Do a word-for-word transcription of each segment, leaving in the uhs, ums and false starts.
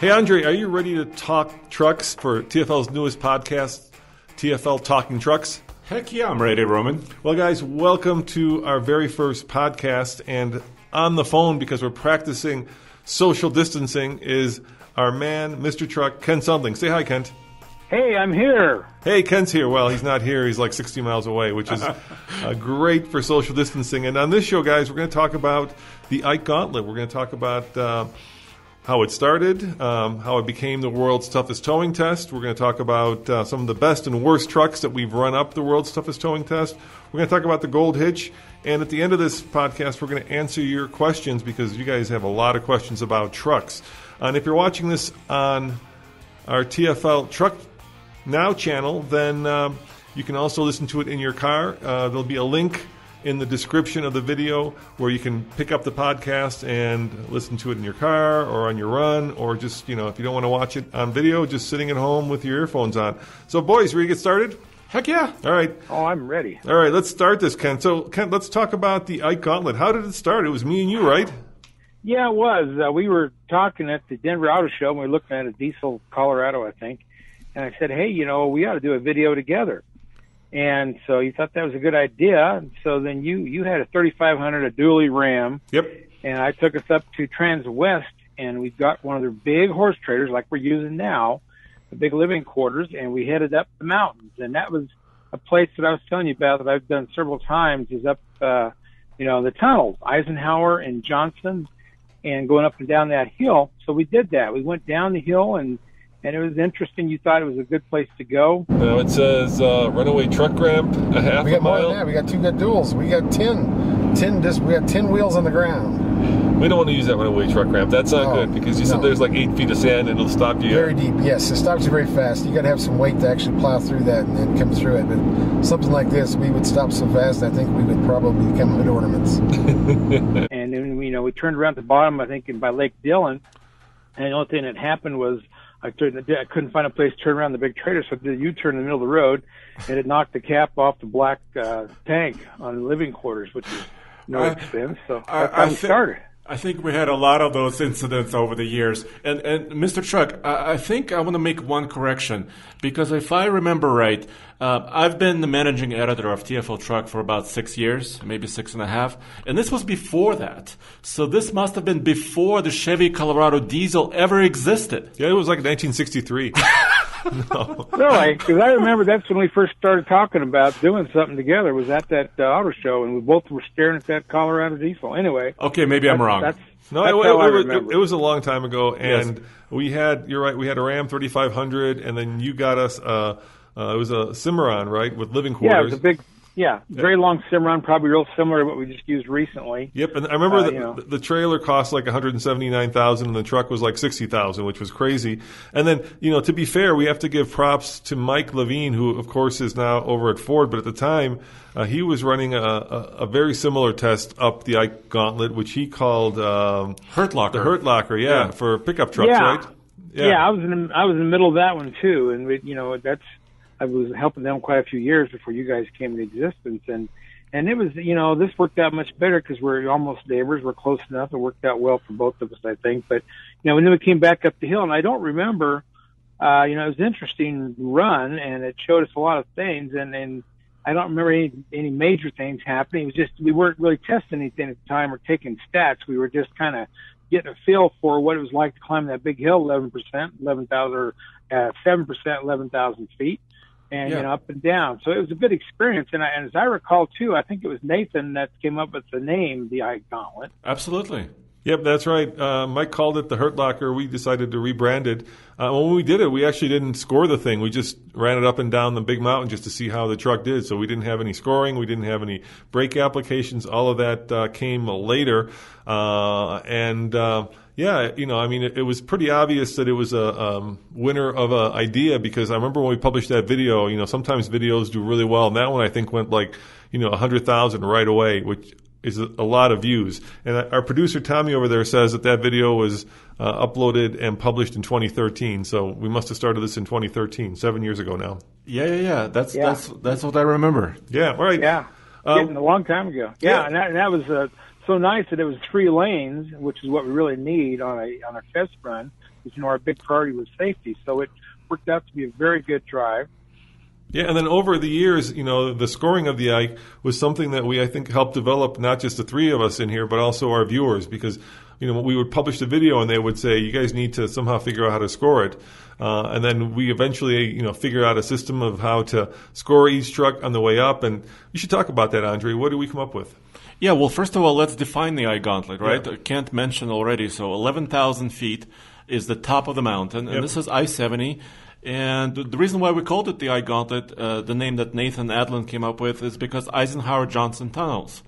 Hey, Andre, are you ready to talk trucks for T F L's newest podcast, T F L Talking Trucks? Heck yeah, I'm ready, Roman. Well, guys, welcome to our very first podcast. And on the phone, because we're practicing social distancing, is our man, Mister Truck, Ken Sundling. Say hi, Kent. Hey, I'm here. Hey, Kent's here. Well, he's not here. He's like sixty miles away, which is uh, great for social distancing. And on this show, guys, we're going to talk about the Ike Gauntlet. We're going to talk about uh, how it started, um, how it became the world's toughest towing test. We're going to talk about uh, some of the best and worst trucks that we've run up the world's toughest towing test. We're going to talk about the Gold Hitch. And at the end of this podcast, we're going to answer your questions, because you guys have a lot of questions about trucks. And if you're watching this on our T F L Truck Now channel, then um, you can also listen to it in your car. Uh, there'll be a link in the description of the video where you can pick up the podcast and listen to it in your car or on your run, or just, you know, if you don't want to watch it on video, just sitting at home with your earphones on. So, boys, ready to get started? Heck yeah. All right. Oh, I'm ready. All right, let's start this, Ken. So, Ken, let's talk about the Ike Gauntlet. How did it start? It was me and you, right? Yeah, it was. Uh, we were talking at the Denver Auto Show, and we were looking at a diesel Colorado, I think. And I said, hey, you know, we ought to do a video together. And so you thought that was a good idea. So then you, you had a thirty-five hundred, a dually Ram. Yep. And I took us up to Transwest, and we got one of their big horse trailers like we're using now, the big living quarters, and we headed up the mountains. And that was a place that I was telling you about that I've done several times, is up, uh, you know, the tunnels, Eisenhower and Johnson, and going up and down that hill. So we did that. We went down the hill, and And it was interesting. You thought it was a good place to go. Now it says uh, runaway truck ramp, a half we got a mile. More than that. We got two good duels. We got ten, ten disc. We got ten wheels on the ground. We don't want to use that runaway truck ramp. That's not oh, good, because you no. said there's like eight feet of sand and it'll stop you. Very deep. Yes, it stops you very fast. You got to have some weight to actually plow through that and then come through it. But something like this, we would stop so fast, I think we would probably become hood ornaments. And then, you know, we turned around at the bottom, I think, by Lake Dillon, and the only thing that happened was, I, turned, I couldn't find a place to turn around the big trailer, so I did a U-turn in the middle of the road, and it knocked the cap off the black uh, tank on the living quarters, which is no I, expense. So I, that's how I we th- started. I think we had a lot of those incidents over the years. And, and Mister Truck, I, I think I want to make one correction, because if I remember right, uh, I've been the managing editor of T F L Truck for about six years, maybe six and a half, and this was before that. So this must have been before the Chevy Colorado diesel ever existed. Yeah, it was like nineteen sixty-three. No. Really? Because I remember that's when we first started talking about doing something together, was at that uh, auto show, and we both were staring at that Colorado diesel. Anyway. Okay, maybe I'm wrong. That's, no, that's it, it, it, it was a long time ago, and yes. we had, you're right, we had a Ram thirty-five hundred, and then you got us, uh, uh, it was a Cimarron, right, with living quarters. Yeah, it was a big, yeah, very long Cimarron, probably real similar to what we just used recently. Yep, and I remember uh, the, you know. the trailer cost like one hundred seventy-nine thousand dollars, and the truck was like sixty thousand dollars, which was crazy. And then, you know, to be fair, we have to give props to Mike Levine, who, of course, is now over at Ford. But at the time, uh, he was running a, a, a very similar test up the Ike Gauntlet, which he called um, Hurt Locker. The Hurt Locker, yeah, yeah. for pickup trucks, yeah. right? Yeah, yeah I, was in, I was in the middle of that one, too. And, we, you know, that's... I was helping them quite a few years before you guys came into existence. And, and it was, you know, this worked out much better because we're almost neighbors. We're close enough. It worked out well for both of us, I think. But, you know, when we came back up the hill, and I don't remember, uh, you know, it was an interesting run, and it showed us a lot of things. And, and I don't remember any, any major things happening. It was just we weren't really testing anything at the time or taking stats. We were just kind of getting a feel for what it was like to climb that big hill, eleven percent, eleven thousand, seven percent, eleven thousand feet. And, yeah. you know, up and down. So it was a good experience. And, I, and as I recall, too, I think it was Nathan that came up with the name, the Ike Gauntlet. Absolutely. Yep, that's right. Uh, Mike called it the Hurt Locker. We decided to rebrand it. Uh, when we did it, we actually didn't score the thing. We just ran it up and down the big mountain just to see how the truck did. So we didn't have any scoring. We didn't have any brake applications. All of that uh, came later. Uh, and... Uh, Yeah, you know, I mean, it, it was pretty obvious that it was a um, winner of an idea, because I remember when we published that video, you know, sometimes videos do really well. And that one, I think, went like, you know, one hundred thousand right away, which is a, a lot of views. And our producer, Tommy, over there says that that video was uh, uploaded and published in twenty thirteen. So we must have started this in twenty thirteen, seven years ago now. Yeah, yeah, yeah. That's, yeah. that's, that's what I remember. Yeah, all right. Yeah, um, a long time ago. Yeah, yeah. And, that, and that was a... Uh, so nice that it was three lanes, which is what we really need on a on a test run. because, you know, our big priority was safety. So it worked out to be a very good drive. Yeah, and then over the years, you know, the scoring of the Ike was something that we, I think, helped develop not just the three of us in here, but also our viewers, because, you know, we would publish the video and they would say, you guys need to somehow figure out how to score it. Uh, and then we eventually, you know, figure out a system of how to score each truck on the way up. And you should talk about that, Andre. What did we come up with? Yeah, well, first of all, let's define the Ike Gauntlet, right? Yeah. I can't mention already. So eleven thousand feet is the top of the mountain. And yep. This is I seventy. And the reason why we called it the Ike Gauntlet, uh, the name that Nathan Adlin came up with, is because Eisenhower Johnson tunnels.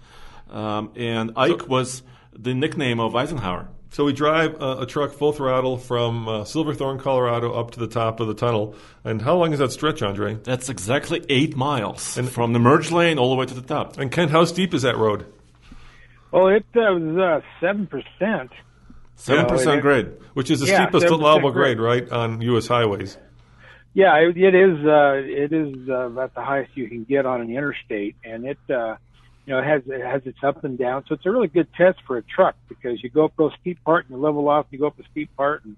Um, and Ike so, was the nickname of Eisenhower. So we drive uh, a truck full throttle from uh, Silverthorne, Colorado, up to the top of the tunnel. And how long is that stretch, Andre? That's exactly eight miles and, from the merge lane all the way to the top. And Kent, how steep is that road? Well, it uh, was uh, seven percent. seven percent uh, grade, which is the yeah, steepest allowable grade, grade, right, on U S highways. Yeah, it, it is. Uh, it is uh, about the highest you can get on an interstate, and it, uh, you know, it has it has its up and down. So it's a really good test for a truck because you go up those steep part and you level off. You go up a steep part, and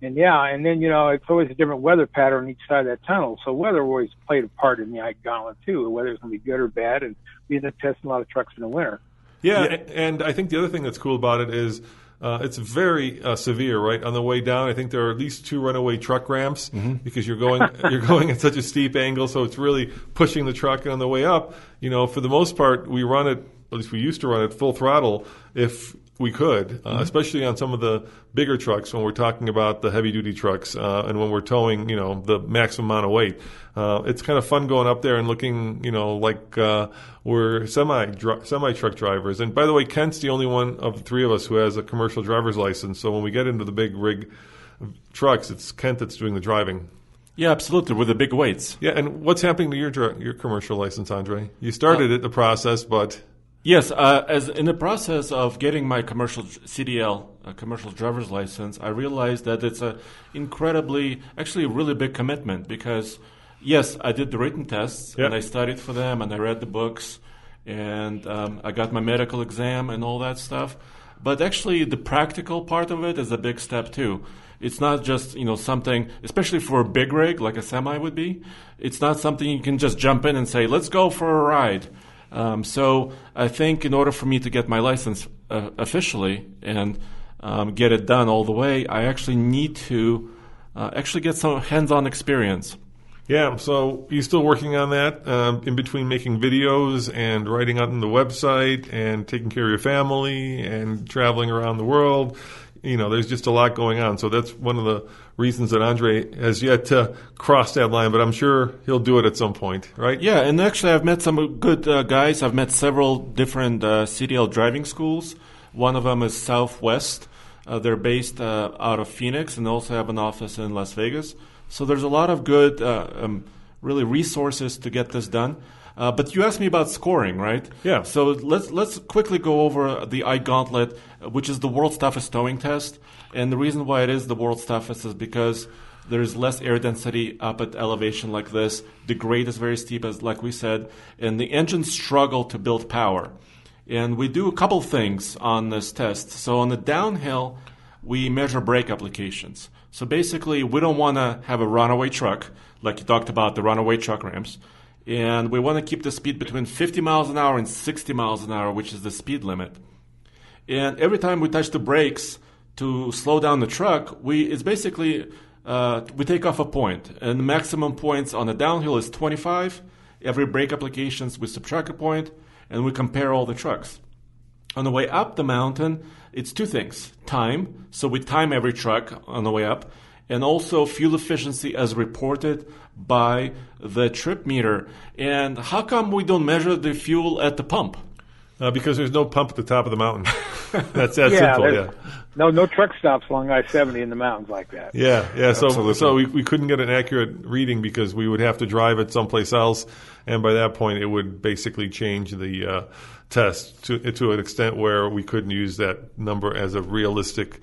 and yeah, and then you know it's always a different weather pattern on each side of that tunnel. So weather always played a part in the Ike Gauntlet too. The weather's going to be good or bad, and we end up testing a lot of trucks in the winter. Yeah, yeah. And I think the other thing that's cool about it is. Uh, it's very uh, severe, right? On the way down, I think there are at least two runaway truck ramps mm-hmm. because you're going you're going at such a steep angle, so it's really pushing the truck. And on the way up, you know, for the most part, we run it, at least we used to run it full throttle if we could, uh, mm-hmm. especially on some of the bigger trucks when we're talking about the heavy-duty trucks uh, and when we're towing, you know, the maximum amount of weight. Uh, it's kind of fun going up there and looking, you know, like uh, we're semi dr- semi-truck drivers. And by the way, Kent's the only one of the three of us who has a commercial driver's license. So when we get into the big rig trucks, it's Kent that's doing the driving. Yeah, absolutely, with the big weights. Yeah, and what's happening to your dr- your commercial license, Andre? You started uh- it, the process, but... Yes, uh, as in the process of getting my commercial C D L, a commercial driver's license, I realized that it's a incredibly, actually a really big commitment because, yes, I did the written tests yep. and I studied for them and I read the books and um, I got my medical exam and all that stuff. But actually the practical part of it is a big step too. It's not just, you know, something, especially for a big rig like a semi would be, it's not something you can just jump in and say, let's go for a ride. Um, so I think in order for me to get my license uh, officially and um, get it done all the way, I actually need to uh, actually get some hands-on experience. Yeah, so you're still working on that um, in between making videos and writing out on the website and taking care of your family and traveling around the world. You know, there's just a lot going on. So that's one of the reasons that Andre has yet to cross that line, but I'm sure he'll do it at some point, right? Yeah, and actually I've met some good uh, guys. I've met several different uh, C D L driving schools. One of them is Southwest. Uh, they're based uh, out of Phoenix and also have an office in Las Vegas. So there's a lot of good, uh, um, really, resources to get this done. Uh, but you asked me about scoring, right? Yeah. So let's let's quickly go over the Ike Gauntlet, which is the world's toughest towing test. And the reason why it is the world's toughest is because there is less air density up at elevation like this. The grade is very steep, as like we said, and the engines struggle to build power. And we do a couple things on this test. So on the downhill, we measure brake applications. So basically, we don't want to have a runaway truck, like you talked about, the runaway truck ramps. And we want to keep the speed between fifty miles an hour and sixty miles an hour, which is the speed limit. And every time we touch the brakes to slow down the truck, we it's basically uh, we take off a point. And the maximum points on the downhill is twenty-five. Every brake applications, we subtract a point, and we compare all the trucks. On the way up the mountain, it's two things. Time, so we time every truck on the way up. And also fuel efficiency as reported by the trip meter. And how come we don't measure the fuel at the pump? Uh, because there's no pump at the top of the mountain. That's that yeah, simple, yeah. No, no truck stops along I seventy in the mountains like that. Yeah, yeah. So, Absolutely. so we we couldn't get an accurate reading because we would have to drive it someplace else, and by that point, it would basically change the uh, test to to an extent where we couldn't use that number as a realistic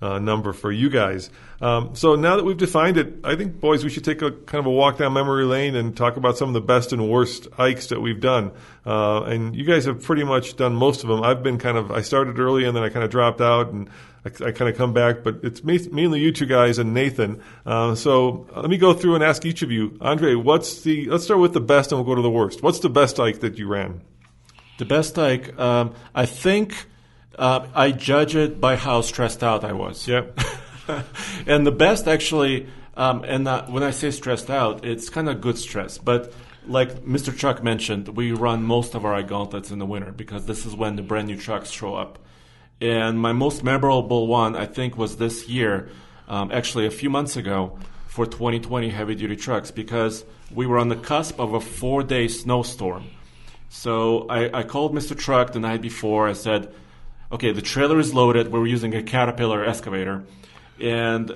uh, number for you guys. Um, so now that we've defined it, I think, boys, we should take a kind of a walk down memory lane and talk about some of the best and worst Ikes that we've done. Uh, and you guys have pretty much done most of them. I've been kind of, I started early and then I kind of dropped out and I, I kind of come back, but it's mainly you two guys and Nathan. Uh, so let me go through and ask each of you. Andre, what's the, let's start with the best and we'll go to the worst. What's the best Ike that you ran? The best Ike, um, I think uh, I judge it by how stressed out I was. Yep. And the best actually, um, and uh, when I say stressed out, it's kind of good stress, but like Mister Chuck mentioned, we run most of our Ike Gauntlets in the winter because this is when the brand new trucks show up. And my most memorable one, I think, was this year, um, actually a few months ago, for twenty twenty heavy-duty trucks, because we were on the cusp of a four-day snowstorm. So I, I called Mister Truck the night before. I said, okay, the trailer is loaded. We're using a Caterpillar excavator. And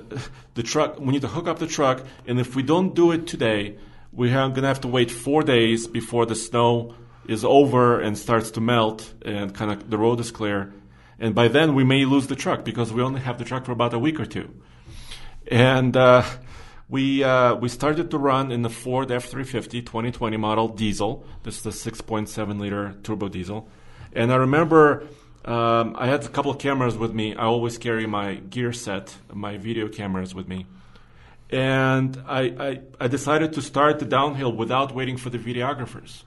the truck, we need to hook up the truck. And if we don't do it today, we're going to have to wait four days before the snow is over and starts to melt and kind of the road is clear. And by then, we may lose the truck because we only have the truck for about a week or two. And uh, we uh, we started to run in the Ford F three fifty twenty twenty model diesel. This is the six point seven liter turbo diesel. And I remember um, I had a couple of cameras with me. I always carry my gear set, my video cameras with me. And I, I, I decided to start the downhill without waiting for the videographers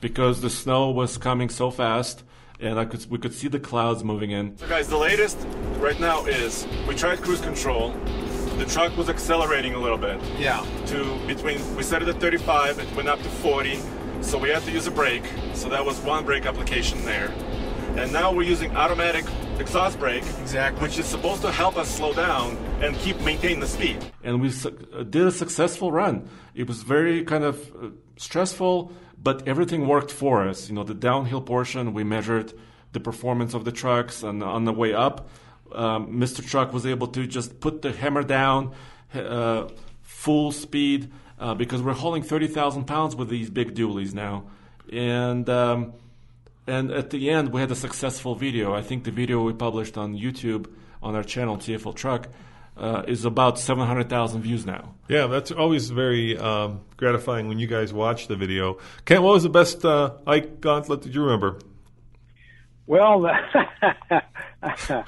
because the snow was coming so fast. And I could, we could see the clouds moving in. So guys, the latest right now is we tried cruise control. The truck was accelerating a little bit. Yeah. To between, we set it at thirty-five, it went up to forty. So we had to use a brake. So that was one brake application there. And now we're using automatic exhaust brake. Exactly. Which is supposed to help us slow down and keep maintain the speed. And we su- did a successful run. It was very kind of stressful. But everything worked for us. You know, the downhill portion, we measured the performance of the trucks. And on the way up, um, Mister Truck was able to just put the hammer down uh, full speed uh, because we're hauling thirty thousand pounds with these big dualies now. And um, and at the end, we had a successful video. I think the video we published on YouTube on our channel, T F L Truck, Uh, is about seven hundred thousand views now. Yeah, that's always very um, gratifying when you guys watch the video. Kent, what was the best uh, Ike Gauntlet that you remember? Well, the,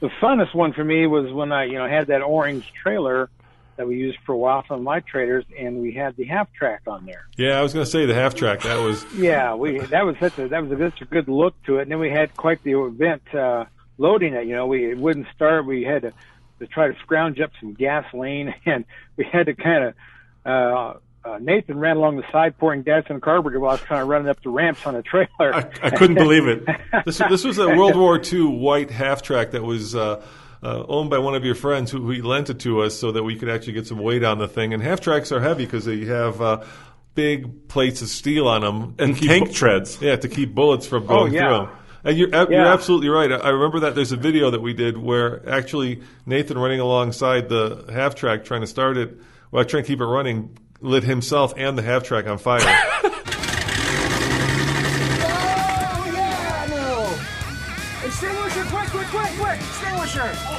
the funnest one for me was when I, you know, had that orange trailer that we used for a while from my trailers, and we had the half track on there. Yeah, I was going to say the half track. That was yeah, we that was such a that was a, such a good look to it, and then we had quite the event uh, loading it. You know, we it wouldn't start. We had to. to try to scrounge up some gasoline, and we had to kind of, uh, uh, Nathan ran along the side pouring gas in the carburetor while I was kind of running up the ramps on a trailer. I, I couldn't believe it. This, this was a World War Two white half-track that was uh, uh, owned by one of your friends who, who lent it to us so that we could actually get some weight on the thing. And half-tracks are heavy because they have uh, big plates of steel on them. And tank bu- treads. Yeah, to keep bullets from going oh, yeah. through them. And you're, yeah. you're absolutely right. I remember that there's a video that we did where actually Nathan running alongside the half track trying to start it, well, trying to keep it running, lit himself and the half track on fire. Oh, yeah, no. Extinguisher, quick, quick, quick, quick. Extinguisher. Oh,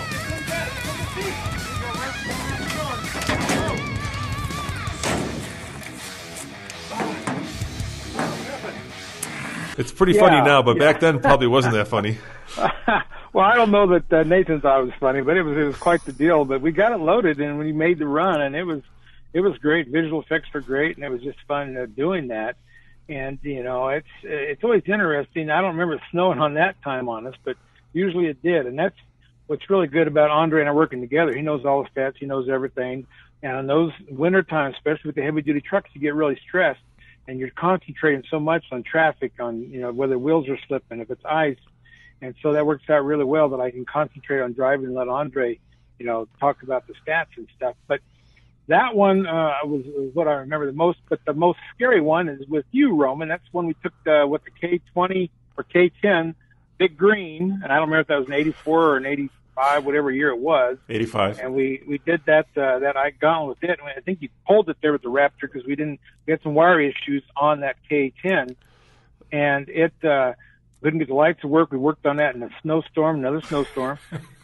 It's pretty yeah, funny now, but yeah. back then probably wasn't that funny. Well, I don't know that uh, Nathan thought it was funny, but it was it was quite the deal. But we got it loaded, and we made the run, and it was it was great. Visual effects were great, and it was just fun uh, doing that. And you know, it's it's always interesting. I don't remember it snowing on that time on us, but usually it did. And that's what's really good about Andre and I working together. He knows all the stats, he knows everything. And on those winter times, especially with the heavy duty trucks, you get really stressed. And you're concentrating so much on traffic, on you know whether wheels are slipping, if it's ice, and so that works out really well that I can concentrate on driving and let Andre, you know, talk about the stats and stuff. But that one uh, was, was what I remember the most. But the most scary one is with you, Roman. That's when we took the what the K twenty or K ten Big Green, and I don't remember if that was an eighty-four or an eighty-five, whatever year it was. eighty-five. And we we did that uh, that Ike Gauntlet with it. I think you pulled it there with the Raptor because we didn't we had some wire issues on that K ten, and it uh, Couldn't get the lights to work. We worked on that in a snowstorm, another snowstorm.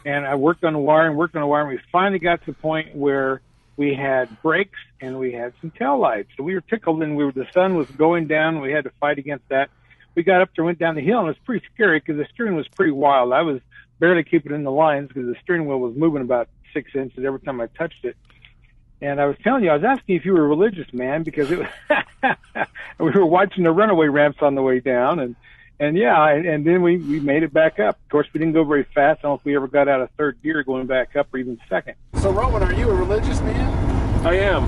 And I worked on the wire and worked on the wire. And we finally got to the point where we had brakes and we had some tail lights. So we were tickled, and we were, the sun was going down. We had to fight against that. We got up there, went down the hill, and it was pretty scary because the steering was pretty wild. I was barely keeping in the lines because the steering wheel was moving about six inches every time I touched it. And I was telling you, I was asking if you were a religious man, because it was we were watching the runaway ramps on the way down. And, and yeah, and, and then we, we made it back up. Of course, we didn't go very fast. I don't know if we ever got out of third gear going back up, or even second. So, Rowan, are you a religious man? I am.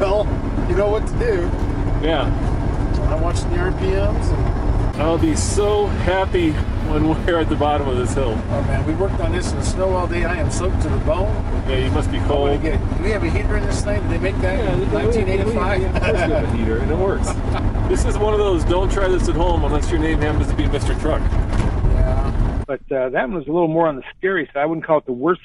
Well, you know what to do. Yeah. I'm watching the R P Ms. And... I'll be so happy when we're at the bottom of this hill. Oh, man, we worked on this in the snow all day. I am soaked to the bone. Yeah, you must be cold. Get, do we have a heater in this thing? Did they make that yeah, in nineteen eighty-five? Yeah, of course we have a heater, and it works. This is one of those, don't try this at home unless your name happens to be Mister Truck. Yeah. But uh, that one was a little more on the scary side. I wouldn't call it the worst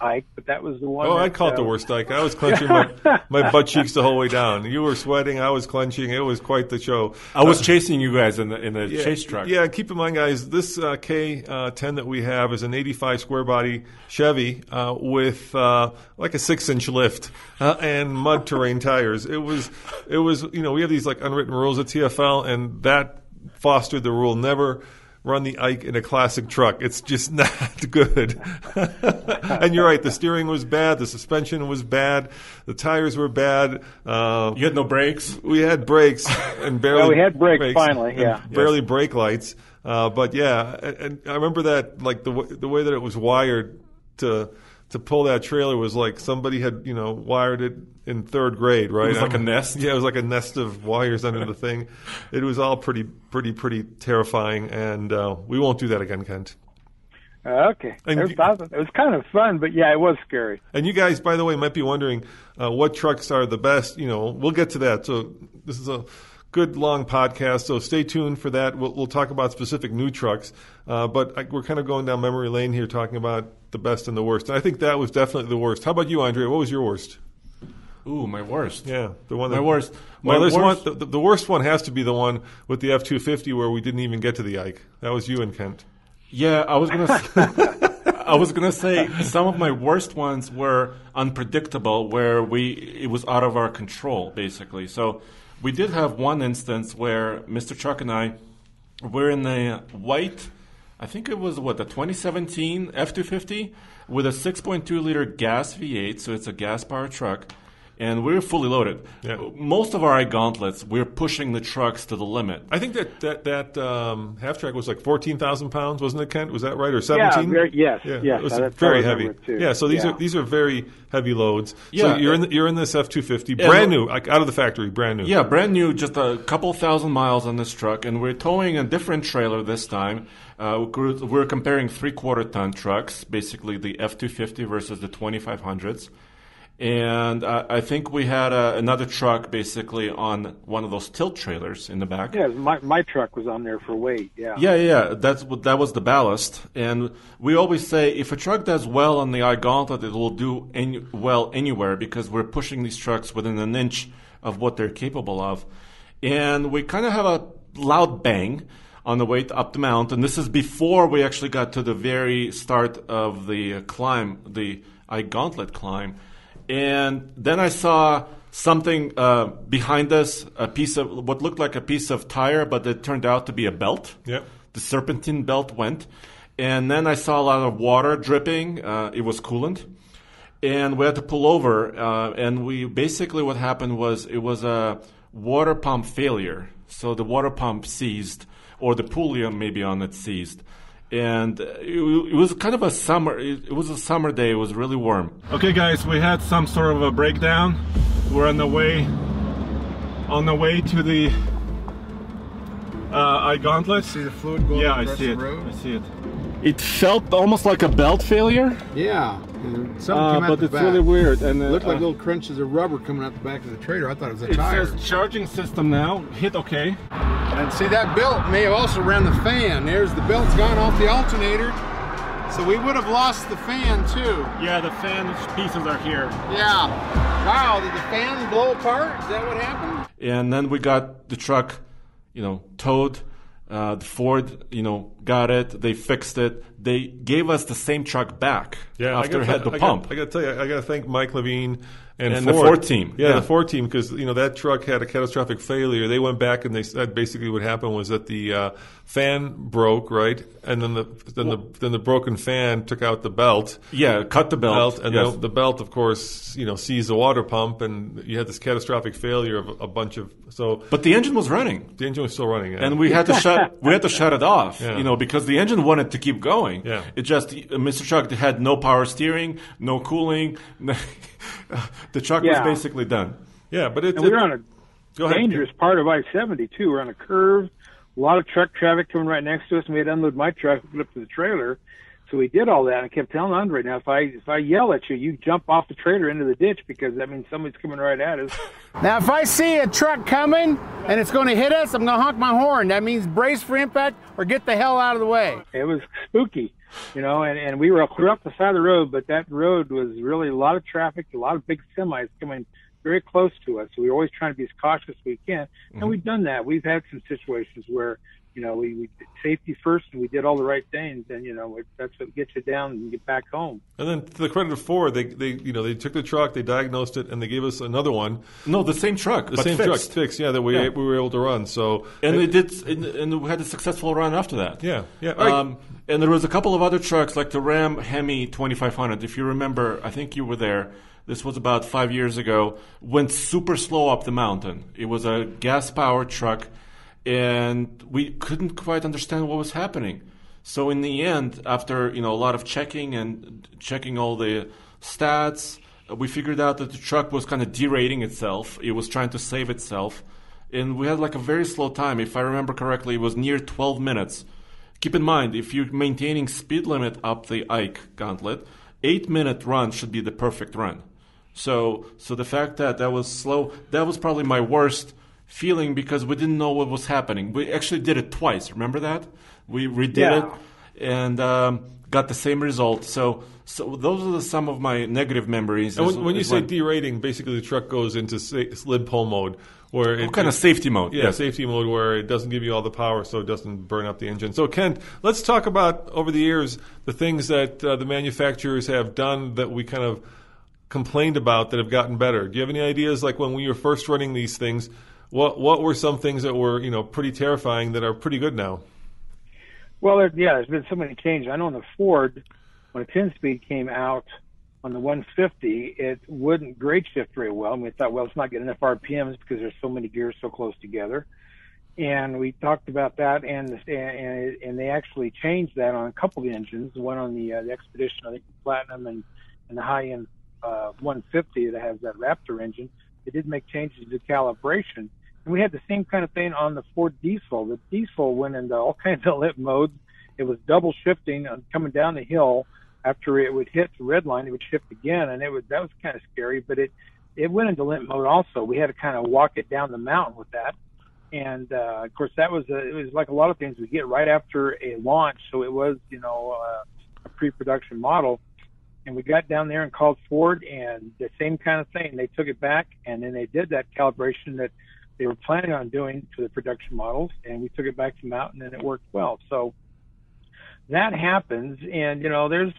Ike, but that was the one. Oh, that, I call it uh, the worst Ike. I was clenching my, my butt cheeks the whole way down. You were sweating. I was clenching. It was quite the show. I was uh, chasing you guys in the in the yeah, chase truck. Yeah, keep in mind, guys, this uh, K ten uh, that we have is an eighty-five square body Chevy uh, with uh, like a six-inch lift uh, and mud terrain tires. It was, it was, you know, we have these like unwritten rules at T F L, and that fostered the rule, never run the Ike in a classic truck. It's just not good. And you're right. The steering was bad. The suspension was bad. The tires were bad. Uh, you had no brakes? We had brakes and barely. Well, we had brakes, brakes finally, yeah. Barely yes. brake lights. Uh, but, yeah, and, and I remember that, like, the, w- the way that it was wired to – to pull that trailer was like somebody had, you know, wired it in third grade, right? It was like a nest. Yeah, it was like a nest of wires under the thing. It was all pretty, pretty, pretty terrifying, and uh, we won't do that again, Kent. Uh, okay. And it was, you, awesome. It was kind of fun, but, yeah, it was scary. And you guys, by the way, might be wondering uh, what trucks are the best. You know, we'll get to that. So this is a good long podcast, so stay tuned for that. We'll, we'll talk about specific new trucks, uh, but I, we're kind of going down memory lane here talking about the best and the worst. And I think that was definitely the worst. How about you, Andrea? What was your worst? Ooh, my worst. Yeah, the one that, my worst. My well, there's worst. One. The, the worst one has to be the one with the F two fifty where we didn't even get to the Ike. That was you and Kent. Yeah, I was gonna. I was gonna say some of my worst ones were unpredictable, where we it was out of our control basically. So we did have one instance where Mister Chuck and I were in a white, I think it was, what, the twenty seventeen F two fifty with a six point two liter gas V eight, so it's a gas-powered truck, and we were fully loaded. Yeah. Most of our gauntlets, we were pushing the trucks to the limit. I think that that, that um, half-track was like fourteen thousand pounds, wasn't it, Kent? Was that right, or seventeen? Yeah, very, yes, yeah. yes. It was that's very heavy. Yeah, so these, yeah. Are, these are very heavy loads. Yeah, so you're, it, in, you're in this F two fifty, yeah, brand new, like out of the factory, brand new. Yeah, brand new, just a couple thousand miles on this truck, and we're towing a different trailer this time. Uh, we're comparing three-quarter ton trucks, basically the F two fifty versus the twenty-five hundreds. And uh, I think we had uh, another truck basically on one of those tilt trailers in the back. Yeah, my my truck was on there for weight, yeah. Yeah, yeah, that's that was the ballast. And we always say if a truck does well on the I Gauntlet, it will do any, well anywhere because we're pushing these trucks within an inch of what they're capable of. And we kind of have a loud bang on the way up the mountain. This is before we actually got to the very start of the climb, the I Gauntlet climb. And then I saw something uh, behind us, a piece of what looked like a piece of tire, but it turned out to be a belt. Yep. The serpentine belt went. And then I saw a lot of water dripping. Uh, it was coolant. And we had to pull over. Uh, and we basically what happened was it was a water pump failure. So the water pump seized, or the pullium maybe on it seized. And it, it was kind of a summer, it, it was a summer day, it was really warm. Okay guys, we had some sort of a breakdown. We're on the way, on the way to the uh, I Gauntlet. See the fluid going yeah, across I see the it. road? I see it. It felt almost like a belt failure? Yeah, and something uh, came out but the it's back. Really weird. And uh, it looked like uh, little crunches of rubber coming out the back of the trailer. I thought it was a it tire. It says charging system now, hit okay. And see, that belt may have also ran the fan. There's the belt's gone off the alternator. So we would have lost the fan too. Yeah, the fan pieces are here. Yeah. Wow, did the fan blow apart? Is that what happened? And then we got the truck, you know, towed Uh, Ford, you know, got it. They fixed it. They gave us the same truck back yeah, after it had the I pump. Got, I got to tell you, I got to thank Mike Levine and, and Ford. the Ford team. Yeah, yeah. the Ford team, because you know that truck had a catastrophic failure. They went back and they said basically what happened was that the uh, fan broke, right, and then the then well, the then the broken fan took out the belt. Yeah, cut the belt, belt and yes. the, the belt, of course, you know, seized the water pump, and you had this catastrophic failure of a bunch of so. But the engine was running. The engine was still running, yeah. and we had to shut. We had to shut it off, yeah. you know, because the engine wanted to keep going. Yeah. It just, Mister Truck had no power steering, no cooling. The truck yeah. was basically done. Yeah, but it, and we it, were on a go dangerous ahead. part of I seventy, too. We're on a curve, a lot of truck traffic coming right next to us, and we had to unload my truck, put it up to the trailer. So we did all that, and I kept telling Andre, now, if I if I yell at you, you jump off the trailer into the ditch, because that means somebody's coming right at us. Now, if I see a truck coming and it's going to hit us, I'm going to honk my horn. That means brace for impact or get the hell out of the way. It was spooky, you know, and, and we were clear up the side of the road, but that road was really a lot of traffic, a lot of big semis coming very close to us. So we were always trying to be as cautious as we can, and mm-hmm. we've done that. We've had some situations where You know, we, we did safety first, and we did all the right things, and you know, it, that's what gets you down and you get back home. And then, to the credit of Ford, they, they, you know, they took the truck, they diagnosed it, and they gave us another one. No, the same truck, the but same fixed. truck, fixed, yeah, that we yeah. we were able to run. So, and it, it did, and, and we had a successful run after that. Yeah, yeah. Right. Um, and there was a couple of other trucks, like the Ram Hemi twenty-five hundred. If you remember, I think you were there. This was about five years ago. Went super slow up the mountain. It was a gas-powered truck. And we couldn't quite understand what was happening. So in the end, after you know a lot of checking and checking all the stats, we figured out that the truck was kind of derating itself. It was trying to save itself. And we had like a very slow time. If I remember correctly, it was near twelve minutes. Keep in mind, if you're maintaining speed limit up the Ike Gauntlet, eight-minute run should be the perfect run. So, so the fact that that was slow, that was probably my worst feeling, because we didn't know what was happening. We actually did it twice. Remember that? We redid yeah. it and um, got the same result. So so those are the, some of my negative memories. And when, when you say when, derating, basically the truck goes into sa- slid pull mode. Where it, kind it, of safety mode. Yeah, yeah, safety mode where it doesn't give you all the power, so it doesn't burn up the engine. So, Kent, let's talk about, over the years, the things that uh, the manufacturers have done that we kind of complained about that have gotten better. Do you have any ideas, like when we were first running these things, What what were some things that were, you know, pretty terrifying that are pretty good now? Well, there, yeah, there's been so many changes. I know in the Ford, when a ten-speed came out on the one fifty, it wouldn't grade shift very well. And we thought, well, it's not getting enough R P Ms because there's so many gears so close together. And we talked about that, and and, and they actually changed that on a couple of the engines, the one on the, uh, the Expedition, I think the Platinum, and, and the high-end uh, one fifty that has that Raptor engine. They did make changes to calibration. And we had the same kind of thing on the Ford diesel. The diesel went into all kinds of limp modes. It was double shifting on coming down the hill. After it would hit the red line, it would shift again, and it was that was kind of scary. But it it went into limp mode also. We had to kind of walk it down the mountain with that. And uh, of course, that was a, it was like a lot of things we get right after a launch. So it was you know uh, a pre-production model. And we got down there and called Ford, and the same kind of thing. They took it back, and then they did that calibration that they were planning on doing for the production models, and we took it back to mountain, and it worked well. So that happens, and, you know, there's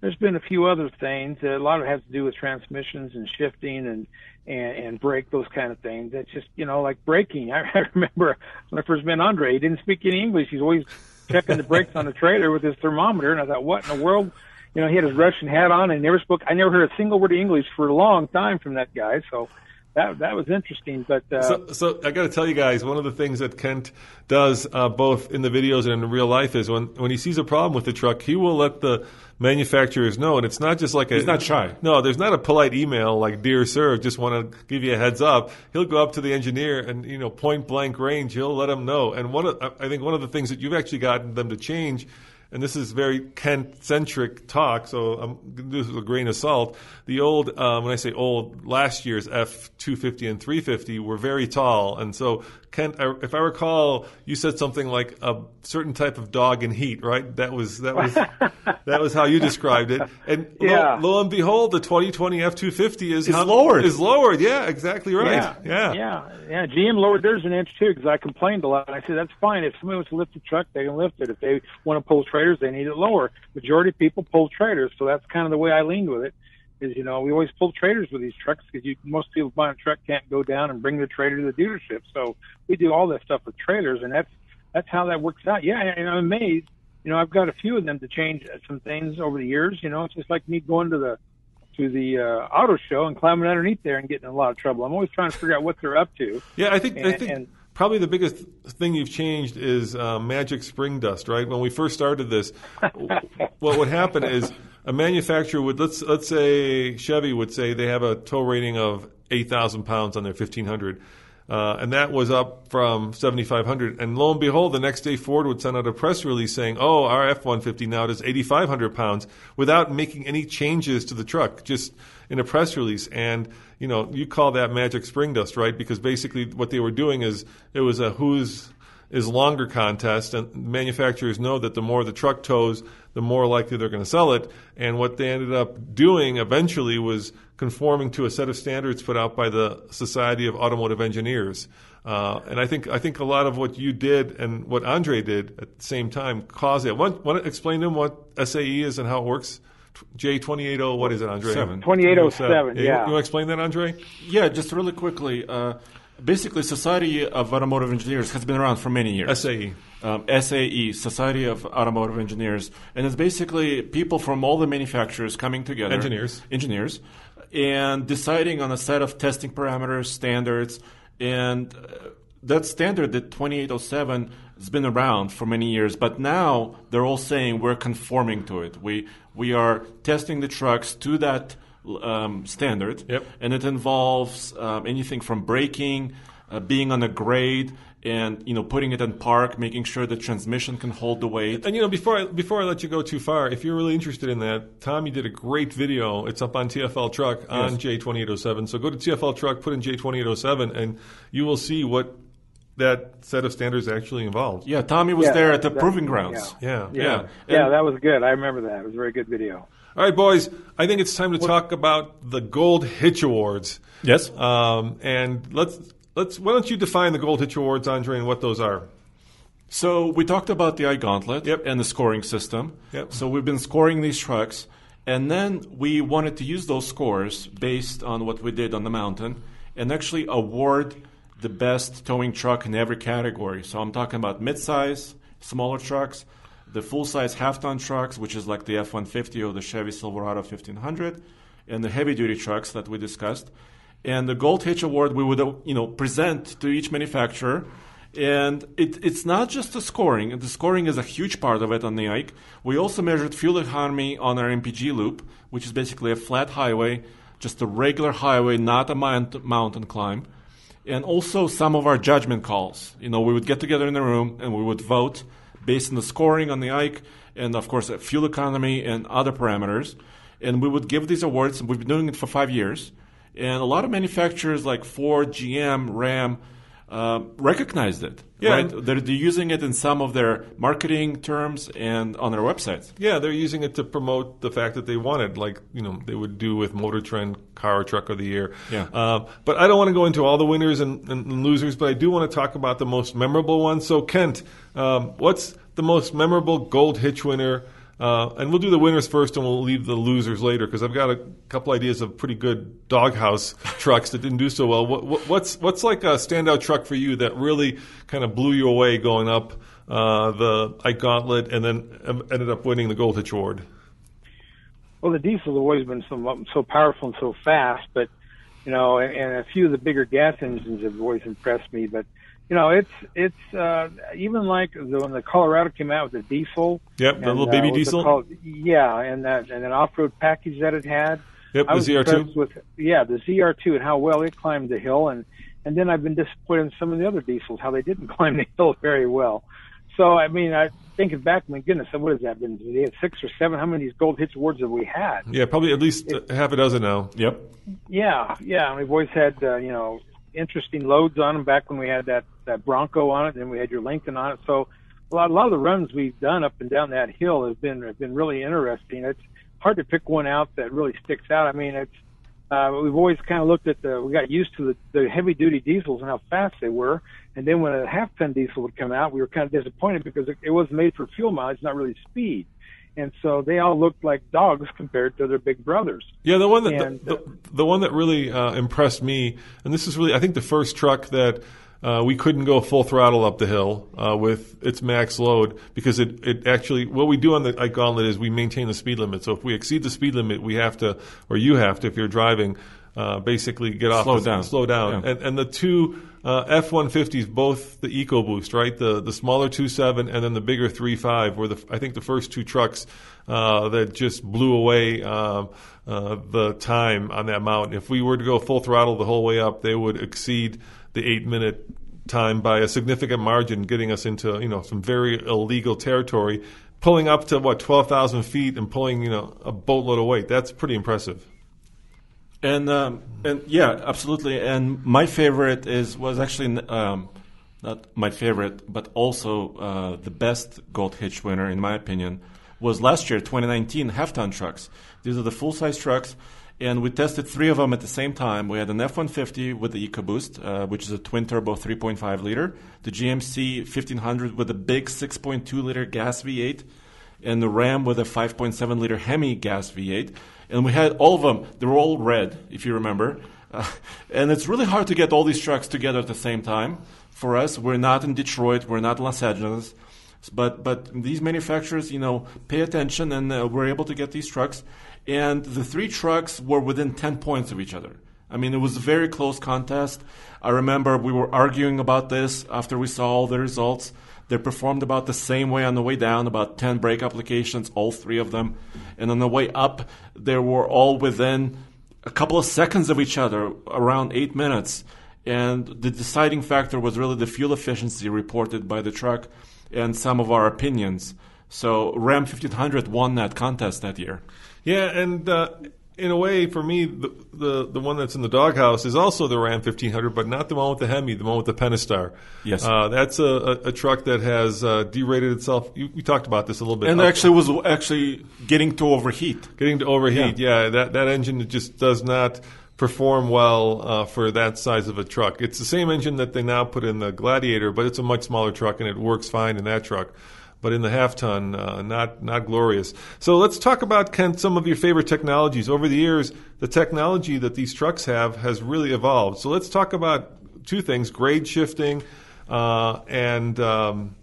there's been a few other things. A lot of it has to do with transmissions and shifting and, and, and brake, those kind of things. That's just, you know, like braking. I remember when I first met Andre, he didn't speak any English. He's always checking the brakes on the trailer with his thermometer, and I thought, what in the world? You know, he had his Russian hat on and never spoke. I never heard a single word of English for a long time from that guy. So that that was interesting. But uh, so, so I got to tell you guys, one of the things that Kent does uh, both in the videos and in real life is when, when he sees a problem with the truck, he will let the manufacturers know. And it's not just like a – he's not shy. No, there's not a polite email like, dear sir, just want to give you a heads up. He'll go up to the engineer and, you know, point blank range, he'll let him know. And one of, I think one of the things that you've actually gotten them to change – and this is very Kent-centric talk, so I'm going to do this with a grain of salt. The old, um, when I say old, last year's F two fifty and three fifty were very tall, and so Kent, I, if I recall, you said something like a certain type of dog in heat, right? That was that was that was how you described it. And yeah. lo, lo and behold, the twenty twenty F two fifty is how, lowered. Is lowered. Yeah, exactly right. Yeah. Yeah. Yeah. yeah. G M lowered theirs an inch too, because I complained a lot. I said that's fine. If somebody wants to lift a truck, they can lift it. If they want to pull trailers, they need it lower. Majority of people pull trailers, so that's kind of the way I leaned with it. Is, you know, we always pull traders with these trucks because most people buying a truck can't go down and bring their trader to the dealership. So we do all that stuff with traders, and that's that's how that works out. Yeah, and I'm amazed. You know, I've got a few of them to change some things over the years. You know, it's just like me going to the to the uh, auto show and climbing underneath there and getting in a lot of trouble. I'm always trying to figure out what they're up to. Yeah, I think and, I think and, probably the biggest thing you've changed is uh, magic spring dust, right? When we first started this, what would happen is a manufacturer would, let's let's say Chevy would say they have a tow rating of eight thousand pounds on their fifteen hundred, uh, and that was up from seventy-five hundred. And lo and behold, the next day Ford would send out a press release saying, oh, our F one fifty now does eighty-five hundred pounds, without making any changes to the truck, just in a press release. And, you know, you call that magic spring dust, right? Because basically what they were doing is it was a who's is longer contest, and manufacturers know that the more the truck tows, the more likely they're going to sell it. And what they ended up doing eventually was conforming to a set of standards put out by the Society of Automotive Engineers. Uh, and I think I think a lot of what you did and what Andre did at the same time caused it. Want, want to explain to them what S A E is and how it works? J twenty-eight oh, what is it, Andre? twenty-eight oh seven, yeah. You, you want to explain that, Andre? Yeah, just really quickly. Uh, Basically, Society of Automotive Engineers has been around for many years. S A E. Um, S A E, Society of Automotive Engineers. And it's basically people from all the manufacturers coming together. Engineers. Engineers. And deciding on a set of testing parameters, standards. And uh, that standard, that twenty-eight oh seven, has been around for many years. But now they're all saying we're conforming to it. We, we are testing the trucks to that Um, standard, yep. And it involves um, anything from braking, uh, being on a grade, and you know putting it in park, making sure the transmission can hold the weight. And you know, before I before I let you go too far, if you're really interested in that, Tom, you did a great video. It's up on T F L Truck on yes. J twenty-eight oh seven. So go to T F L Truck, put in J twenty-eight oh seven, and you will see what that set of standards actually involved. Yeah, Tommy was yeah, there at the that, proving grounds. Yeah, yeah, yeah. yeah. yeah that was good. I remember that. It was a very good video. All right, boys, I think it's time to what? talk about the Gold Hitch Awards. Yes. Um, and let's let's why don't you define the Gold Hitch Awards, Andre, and what those are? So we talked about the Ike Gauntlet yep. and the scoring system. Yep. So we've been scoring these trucks, and then we wanted to use those scores based on what we did on the mountain and actually award the best towing truck in every category. So I'm talking about midsize, smaller trucks, the full-size half-ton trucks, which is like the F one fifty or the Chevy Silverado fifteen hundred, and the heavy-duty trucks that we discussed. And the Gold Hitch Award we would, you know, present to each manufacturer. And it, it's not just the scoring. The scoring is a huge part of it on the Ike. We also measured fuel economy on our M P G loop, which is basically a flat highway, just a regular highway, not a mountain climb. And also some of our judgment calls. You know, we would get together in the room and we would vote based on the scoring on the Ike and, of course, fuel economy and other parameters. And we would give these awards, and we've been doing it for five years. And a lot of manufacturers like Ford, G M, Ram uh, recognized it. Yeah. Right? They're, they're using it in some of their marketing terms and on their websites. Yeah, they're using it to promote the fact that they wanted, like you know they would do with Motor Trend, Car or Truck of the Year. Yeah. Uh, but I don't want to go into all the winners and, and losers, but I do want to talk about the most memorable ones. So, Kent, um, what's the most memorable Gold Hitch winner? Uh, and we'll do the winners first, and we'll leave the losers later, because I've got a couple ideas of pretty good doghouse trucks that didn't do so well. What, what, what's what's like a standout truck for you that really kind of blew you away going up uh, the Ike Gauntlet and then ended up winning the Gold Hitch Award? Well, the diesel has always been so, so powerful and so fast, but, you know, and, and a few of the bigger gas engines have always impressed me. But, you know, it's it's uh, even like the, when the Colorado came out with the diesel. Yep, and, the little baby uh, diesel. Yeah, and that and an off-road package that it had. Yep, I was the Z R two. With, yeah, the Z R two and how well it climbed the hill. And, and then I've been disappointed in some of the other diesels, how they didn't climb the hill very well. So, I mean, I thinking back, my goodness, what has that been? They had six or seven. How many of these Gold Hitch Awards have we had? Yeah, probably at least it, half a dozen now. Yep. Yeah, yeah. And we've always had, uh, you know, interesting loads on them back when we had that, that Bronco on it, and we had your Lincoln on it. So a lot, a lot of the runs we've done up and down that hill have been have been really interesting. It's hard to pick one out that really sticks out. I mean, it's uh, we've always kind of looked at the, we got used to the, the heavy-duty diesels and how fast they were. And then when a half-ton diesel would come out, we were kind of disappointed because it, it wasn't made for fuel mileage, not really speed. And so they all looked like dogs compared to their big brothers. Yeah, the one that and, the, the, the one that really uh, impressed me, and this is really, I think, the first truck that uh, we couldn't go full throttle up the hill uh, with its max load, because it, it actually, what we do on the Ike Gauntlet is we maintain the speed limit. So if we exceed the speed limit, we have to, or you have to, if you're driving, uh, basically get off, slow the, down, slow down, yeah. and and the two uh, F one fifties, both the EcoBoost, right, the the smaller two point seven and then the bigger three point five, were the I think the first two trucks uh, that just blew away uh, uh, the time on that mountain. If we were to go full throttle the whole way up, they would exceed the eight minute time by a significant margin, getting us into you know some very illegal territory. Pulling up to what twelve thousand feet and pulling you know a boatload of weight, that's pretty impressive. And um, and yeah, absolutely. And my favorite is was actually um, not my favorite, but also uh, the best Gold Hitch winner in my opinion was last year, twenty nineteen half-ton trucks. These are the full-size trucks, and we tested three of them at the same time. We had an F one fifty with the EcoBoost, uh, which is a twin-turbo three point five liter, the G M C fifteen hundred with a big six point two liter gas V eight, and the Ram with a five point seven liter Hemi gas V eight. And we had all of them. They were all red, if you remember. Uh, and it's really hard to get all these trucks together at the same time. For us, we're not in Detroit. We're not in Los Angeles. But but these manufacturers, you know, pay attention, and uh, we're able to get these trucks. And the three trucks were within ten points of each other. I mean, it was a very close contest. I remember we were arguing about this after we saw all the results. They performed about the same way on the way down, about ten brake applications, all three of them. And on the way up, they were all within a couple of seconds of each other, around eight minutes. And the deciding factor was really the fuel efficiency reported by the truck and some of our opinions. So Ram fifteen hundred won that contest that year. Yeah, and uh, in a way, for me, the, the the one that's in the doghouse is also the Ram fifteen hundred, but not the one with the Hemi, the one with the Pentastar. Yes. Uh, that's a, a, a truck that has uh, derated itself. You, we talked about this a little bit. And actually was actually getting to overheat. Getting to overheat, yeah. yeah that, that engine just does not perform well uh, for that size of a truck. It's the same engine that they now put in the Gladiator, but it's a much smaller truck, and it works fine in that truck. But in the half-ton, uh, not not glorious. So let's talk about, Kent, some of your favorite technologies. Over the years, the technology that these trucks have has really evolved. So let's talk about two things, grade shifting uh, and um,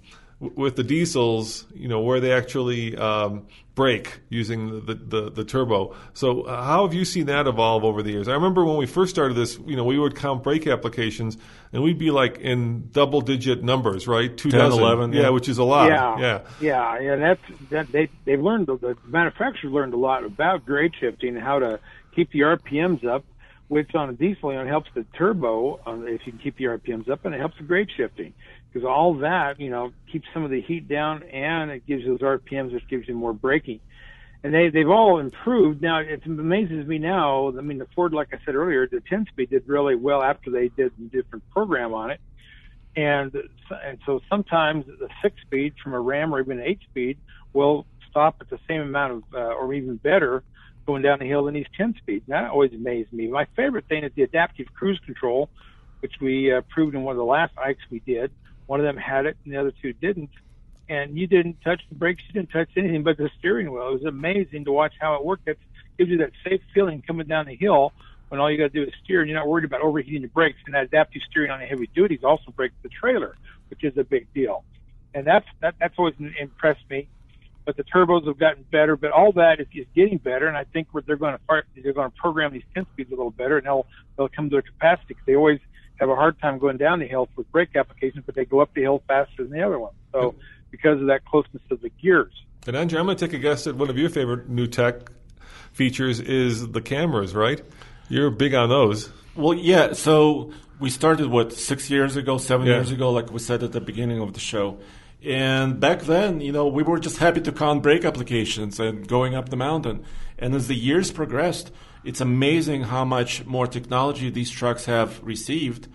w- with the diesels, you know, where they actually um, brake using the, the, the turbo. So uh, how have you seen that evolve over the years? I remember when we first started this, you know, we would count brake applications, and we'd be like in double-digit numbers, right? Two dozen, eleven, yeah, yeah, which is a lot. Yeah, yeah, yeah. yeah and that's that they they learned the manufacturer learned a lot about grade shifting and how to keep the R P Ms up, which on a diesel, you know, helps the turbo um, if you can keep the R P Ms up, and it helps the grade shifting because all that you know keeps some of the heat down, and it gives you those R P Ms, which gives you more braking. And they, they've all improved. Now, it amazes me now. I mean, the Ford, like I said earlier, the ten-speed did really well after they did a different program on it. And, and so sometimes the six-speed from a Ram or even an eight-speed will stop at the same amount of, uh, or even better, going down the hill than these ten-speed. That always amazed me. My favorite thing is the adaptive cruise control, which we uh, proved in one of the last Ikes we did. One of them had it and the other two didn't. And you didn't touch the brakes, you didn't touch anything but the steering wheel. It was amazing to watch how it worked. It gives you that safe feeling coming down the hill when all you got to do is steer and you're not worried about overheating the brakes. And that adaptive steering on the heavy duties also breaks the trailer, which is a big deal. And that's that, that's always impressed me. But the turbos have gotten better, but all that is, is getting better. And I think what they're going to fire, they're going to program these ten speeds a little better, and they'll they'll come to their capacity because they always have a hard time going down the hill with brake applications, but they go up the hill faster than the other one. So. Because of that closeness of the gears. And Andrew, I'm going to take a guess at one of your favorite new tech features is the cameras, right? You're big on those. Well, yeah. So we started, what, six years ago, seven yeah. years ago, like we said at the beginning of the show. And back then, you know, we were just happy to count brake applications and going up the mountain. And as the years progressed, it's amazing how much more technology these trucks have received.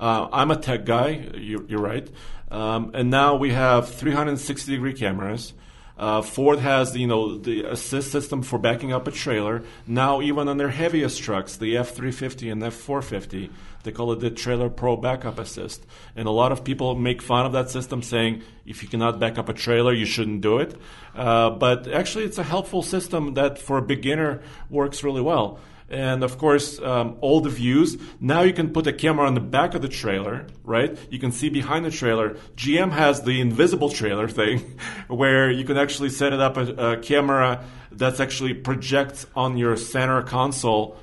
Uh, I'm a tech guy, you're, you're right. Um, and now we have three sixty degree cameras. Uh, Ford has, you know, the assist system for backing up a trailer. Now even on their heaviest trucks, the F three fifty and F four fifty, they call it the Trailer Pro Backup Assist. And a lot of people make fun of that system, saying if you cannot back up a trailer, you shouldn't do it. Uh, but actually, it's a helpful system that for a beginner works really well. And of course, um, all the views. Now you can put a camera on the back of the trailer, right? You can see behind the trailer. G M has the invisible trailer thing where you can actually set it up a, a camera that's actually projects on your center console.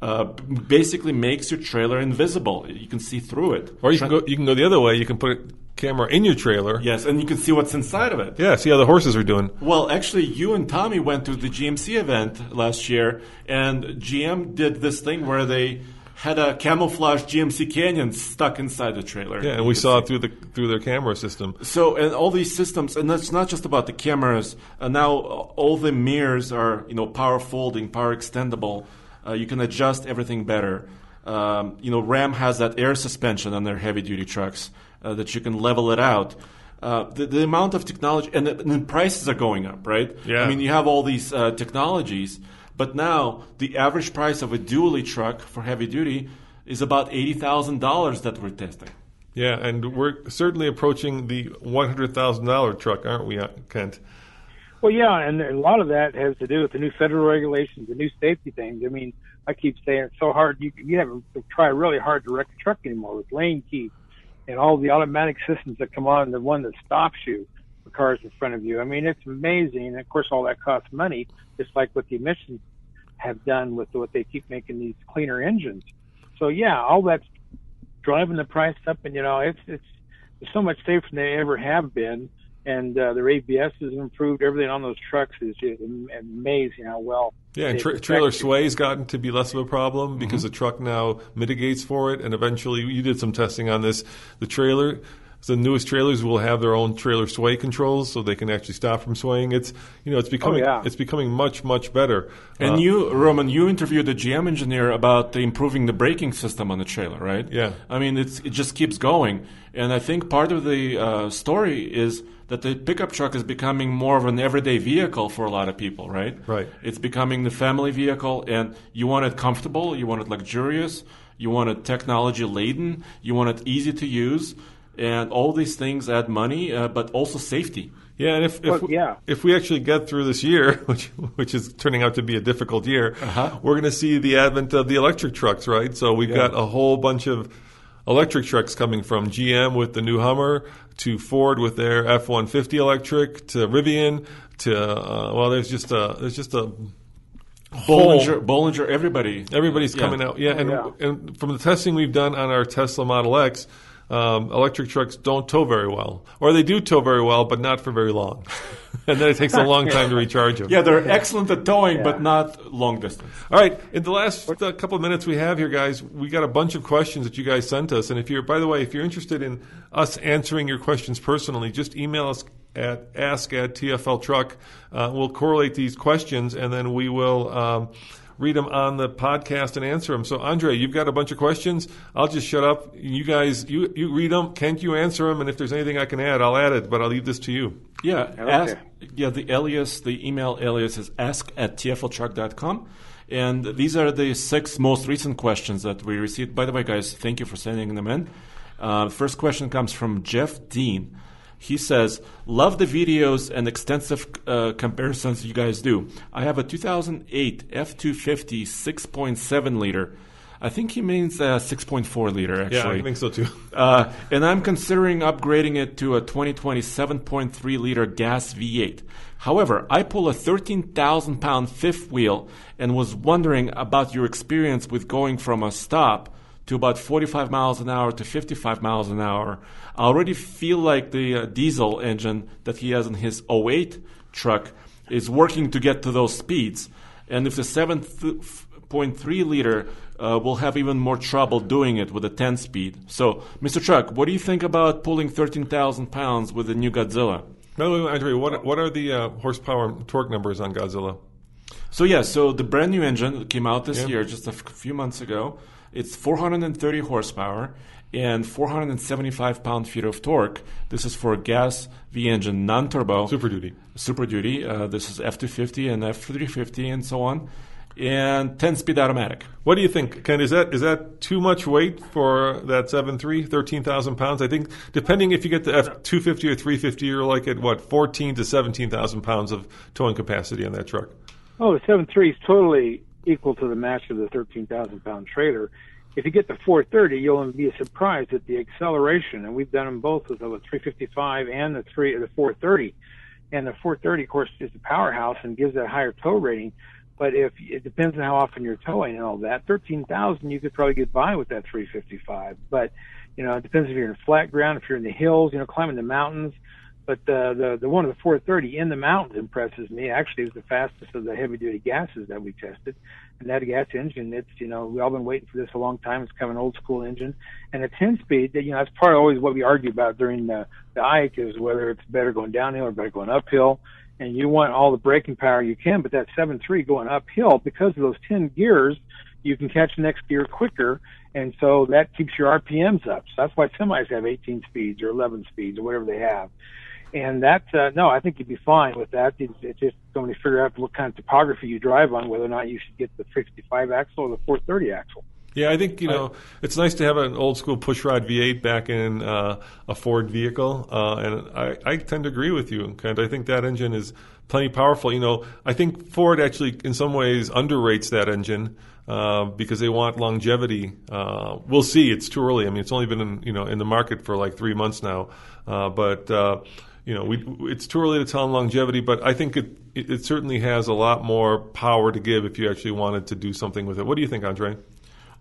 Uh, basically makes your trailer invisible. You can see through it. Or you can go, you can go the other way. You can put a camera in your trailer. Yes, and you can see what's inside of it. Yeah, see how the horses are doing. Well, actually, you and Tommy went to the G M C event last year, and G M did this thing where they had a camouflage G M C Canyon stuck inside the trailer. Yeah, and we saw it through the through their camera system. So, and all these systems, and that's not just about the cameras. Uh, now, all the mirrors are, you know, power folding, power extendable. Uh, you can adjust everything better. Um, you know, Ram has that air suspension on their heavy-duty trucks uh, that you can level it out. Uh, the, the amount of technology, and, and then prices are going up, right? Yeah. I mean, you have all these uh, technologies, but now the average price of a dually truck for heavy-duty is about eighty thousand dollars that we're testing. Yeah, and we're certainly approaching the one hundred thousand dollars truck, aren't we, Kent? Well, yeah, and a lot of that has to do with the new federal regulations, the new safety things. I mean, I keep saying it's so hard. You you have to try really hard to wreck a truck anymore with lane keep and all the automatic systems that come on, the one that stops you, the cars in front of you. I mean, it's amazing. And, of course, all that costs money, just like what the emissions have done with what they keep making these cleaner engines. So, yeah, all that's driving the price up, and, you know, it's it's, it's so much safer than they ever have been. And uh, their A B S has improved. Everything on those trucks is just amazing how well. Yeah, and tra- trailer sway's gotten to be less of a problem because mm-hmm. the truck now mitigates for it. And eventually, you did some testing on this. The trailer, the newest trailers will have their own trailer sway controls, so they can actually stop from swaying. It's you know, it's becoming oh, yeah. it's becoming much much better. And uh, you, Roman, you interviewed a G M engineer about the improving the braking system on the trailer, right? Yeah. I mean, it's it just keeps going. And I think part of the uh, story is that the pickup truck is becoming more of an everyday vehicle for a lot of people, right? Right. It's becoming the family vehicle, and you want it comfortable, you want it luxurious, you want it technology-laden, you want it easy to use, and all these things add money, uh, but also safety. Yeah, and if if, well, yeah. if we actually get through this year, which which is turning out to be a difficult year, uh-huh. we're going to see the advent of the electric trucks, right? So we've yeah. got a whole bunch of electric trucks coming from G M with the new Hummer, to Ford with their F one fifty electric, to Rivian, to uh, well, there's just a there's just a Bollinger, Bollinger, everybody, everybody's yeah. coming out, yeah, and yeah. and from the testing we've done on our Tesla Model X, um, electric trucks don't tow very well, or they do tow very well, but not for very long, and then it takes a long yeah. time to recharge them. Yeah, they're yeah. excellent at towing, yeah. but not long distance. All right, in the last uh, couple of minutes we have here, guys, we got a bunch of questions that you guys sent us, and if you're, by the way, if you're interested in us answering your questions personally, just email us at ask at T F L Truck. Uh, we'll correlate these questions, and then we will Um, read them on the podcast and answer them. So, Andre, you've got a bunch of questions. I'll just shut up. You guys, you, you read them. Kent, you answer them. And if there's anything I can add, I'll add it, but I'll leave this to you. Yeah. Okay. Ask, yeah, the alias, the email alias is ask at T F L truck dot com. And these are the six most recent questions that we received. By the way, guys, thank you for sending them in. Uh, first question comes from Jeff Dean. He says, love the videos and extensive uh, comparisons you guys do. I have a two thousand eight F two fifty six point seven liter. I think he means uh, six point four liter, actually. Yeah, I think so, too. uh, and I'm considering upgrading it to a twenty twenty seven point three liter gas V eight. However, I pull a thirteen thousand pound fifth wheel and was wondering about your experience with going from a stop to about forty-five miles an hour to fifty-five miles an hour. I already feel like the uh, diesel engine that he has in his oh eight truck is working to get to those speeds. And if the seven th- point three liter uh, will have even more trouble doing it with a ten speed. So, Mister Truck, what do you think about pulling thirteen thousand pounds with the new Godzilla? No, Andrew, what, what are the uh, horsepower torque numbers on Godzilla? So, yeah, so the brand new engine came out this yeah. year, just a f- few months ago. It's four hundred thirty horsepower and four hundred seventy-five pound-feet of torque. This is for a gas V engine, non-turbo. Super Duty. Super Duty. Uh, this is F two fifty and F three fifty and so on. And ten-speed automatic. What do you think, Ken? Is that is that too much weight for that seven three, thirteen thousand pounds? I think depending if you get the F two fifty or three fifty, you're like at, what, fourteen thousand to seventeen thousand pounds of towing capacity on that truck. Oh, the seven three is totally equal to the match of the thirteen thousand pound trailer. If you get the four thirty, you'll be surprised at the acceleration. And we've done them both with the three fifty-five and the three, the four thirty. And the four thirty, of course, is the powerhouse and gives that higher tow rating. But if it depends on how often you're towing and all that. thirteen thousand, you could probably get by with that three fifty-five. But, you know, it depends if you're in flat ground, if you're in the hills, you know, climbing the mountains. But the, the, the one of the four thirty in the mountains impresses me. Actually, it was the fastest of the heavy-duty gases that we tested. And that gas engine, it's, you know, we've all been waiting for this a long time. It's kind of an old-school engine. And a ten-speed, you know, that's part of always what we argue about during the, the Ike is whether it's better going downhill or better going uphill. And you want all the braking power you can, but that seven three going uphill, because of those ten gears, you can catch the next gear quicker, and so that keeps your R P Ms up. So that's why semis have eighteen speeds or eleven speeds or whatever they have. And that, uh, no, I think you'd be fine with that. It's, it's just going to figure out what kind of topography you drive on, whether or not you should get the sixty-five axle or the four thirty axle. Yeah, I think, you know, it's nice to have an old-school pushrod V eight back in uh, a Ford vehicle, uh, and I, I tend to agree with you. Kind of, I think that engine is plenty powerful. You know, I think Ford actually, in some ways, underrates that engine uh, because they want longevity. Uh, we'll see. It's too early. I mean, it's only been in, you know, in the market for like three months now, uh, but uh, you know, we, it's too early to tell on longevity. But I think it, it it certainly has a lot more power to give if you actually wanted to do something with it. What do you think, Andre?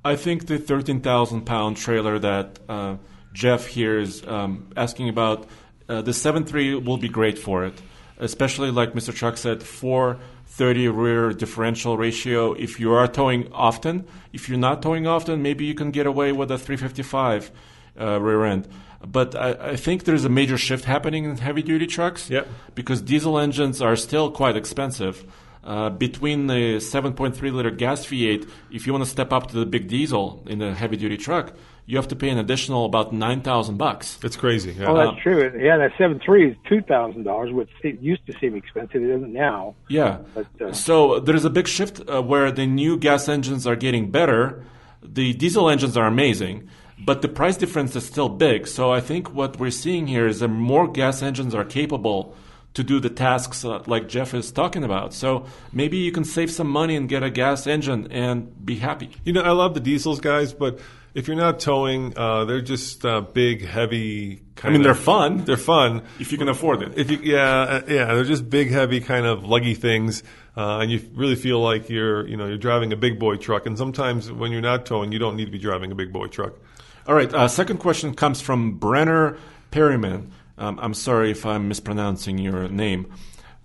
I think the thirteen thousand pound trailer that uh, Jeff here is um, asking about, uh, the seven three will be great for it, especially like Mister Chuck said, four thirty rear differential ratio. If you are towing often, if you're not towing often, maybe you can get away with a three fifty-five uh, rear end. But I, I think there's a major shift happening in heavy-duty trucks yep. because diesel engines are still quite expensive. Uh, between the seven point three liter gas V eight, if you want to step up to the big diesel in a heavy-duty truck, you have to pay an additional about nine thousand bucks. That's crazy. Yeah. Oh, that's true. Yeah, that seven three is two thousand dollars, which used to seem expensive. It isn't now. Yeah. But, uh, so there's a big shift uh, where the new gas engines are getting better. The diesel engines are amazing, but the price difference is still big. So I think what we're seeing here is that more gas engines are capable to do the tasks uh, like Jeff is talking about. So maybe you can save some money and get a gas engine and be happy. You know, I love the diesels, guys, but if you're not towing, uh, they're just uh, big, heavy kind of... I mean, they're fun. They're fun. If you can afford it. If you, yeah, uh, yeah, they're just big, heavy kind of luggy things, uh, and you really feel like you're, you know, you're driving a big boy truck. And sometimes when you're not towing, you don't need to be driving a big boy truck. All right, uh, second question comes from Brenner Perryman. Um, I'm sorry if I'm mispronouncing your name.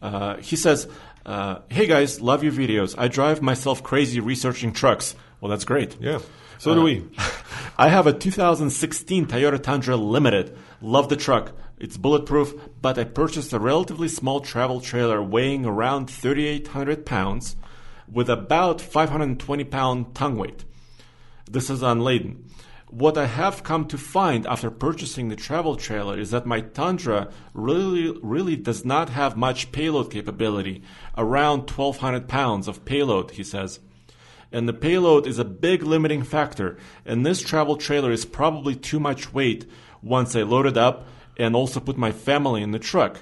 Uh, he says, uh, hey, guys, love your videos. I drive myself crazy researching trucks. Well, that's great. Yeah, so uh, do we. I have a two thousand sixteen Toyota Tundra Limited. Love the truck. It's bulletproof, but I purchased a relatively small travel trailer weighing around thirty-eight hundred pounds with about five hundred twenty pound tongue weight. This is unladen. What I have come to find after purchasing the travel trailer is that my Tundra really, really does not have much payload capability, around twelve hundred pounds of payload, he says. And the payload is a big limiting factor, and this travel trailer is probably too much weight once I load it up and also put my family in the truck.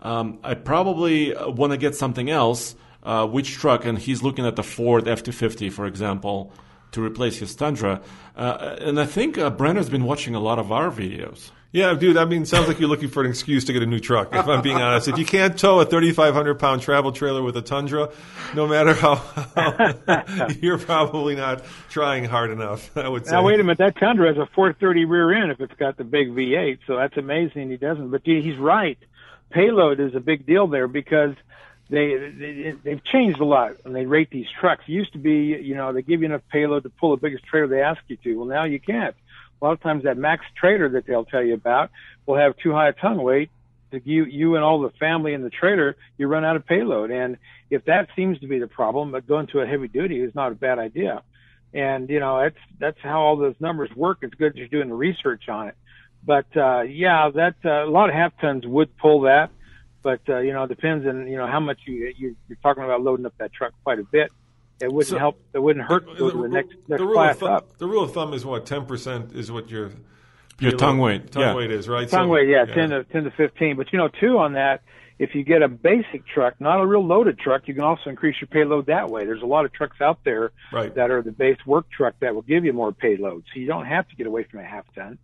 Um, I probably want to get something else, uh, which truck, and he's looking at the Ford F two fifty, for example, to replace his Tundra. Uh, and I think uh, Brenner's been watching a lot of our videos. Yeah, dude, I mean, sounds like you're looking for an excuse to get a new truck, if I'm being honest. If you can't tow a thirty-five hundred pound travel trailer with a Tundra, no matter how, how you're probably not trying hard enough, I would say. Now, wait a minute, that Tundra has a four thirty rear end if it's got the big V eight, so that's amazing he doesn't. But he's right. Payload is a big deal there because They, they, they've changed a lot, and they rate these trucks. It used to be, you know, they give you enough payload to pull the biggest trailer they ask you to. Well, now you can't. A lot of times that max trailer that they'll tell you about will have too high a ton weight. If you, you and all the family in the trailer, you run out of payload. And if that seems to be the problem, but going to a heavy duty is not a bad idea. And, you know, that's, that's how all those numbers work. It's good that you're doing the research on it. But, uh, yeah, that, uh, a lot of half tons would pull that. But, uh, you know, it depends on, you know, how much you, you, you're talking about loading up that truck quite a bit. It wouldn't so, help. It wouldn't hurt to go the, to the next, next the rule class of thumb, up. The rule of thumb is what? ten percent is what your, your, your tongue weight. Tongue yeah. weight is, right? Tongue so, weight, yeah, yeah. ten to fifteen. But, you know, too, on that, if you get a basic truck, not a real loaded truck, you can also increase your payload that way. There's a lot of trucks out there right. that are the base work truck that will give you more payload. So you don't have to get away from a half ton,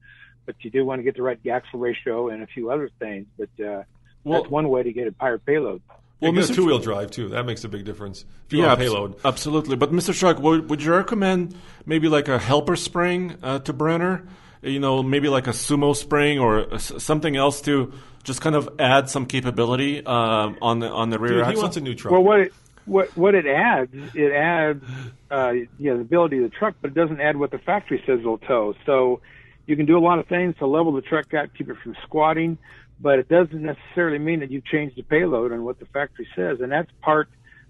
but you do want to get the right axle ratio and a few other things. But, uh, Well, that's one way to get a higher payload. Well, Mister two-wheel drive, too. That makes a big difference. If you yeah, want payload. Abs- absolutely. But, Mister Shark, would, would you recommend maybe like a helper spring uh, to Brenner? You know, maybe like a sumo spring or a, something else to just kind of add some capability uh, on the on the rear Dude, axle? He wants a new truck. Well, what it, what, what it adds, it adds uh, you know, the ability of the truck, but it doesn't add what the factory says it'll tow. So you can do a lot of things to level the truck out, keep it from squatting. But it doesn't necessarily mean that you've changed the payload on what the factory says. And that's part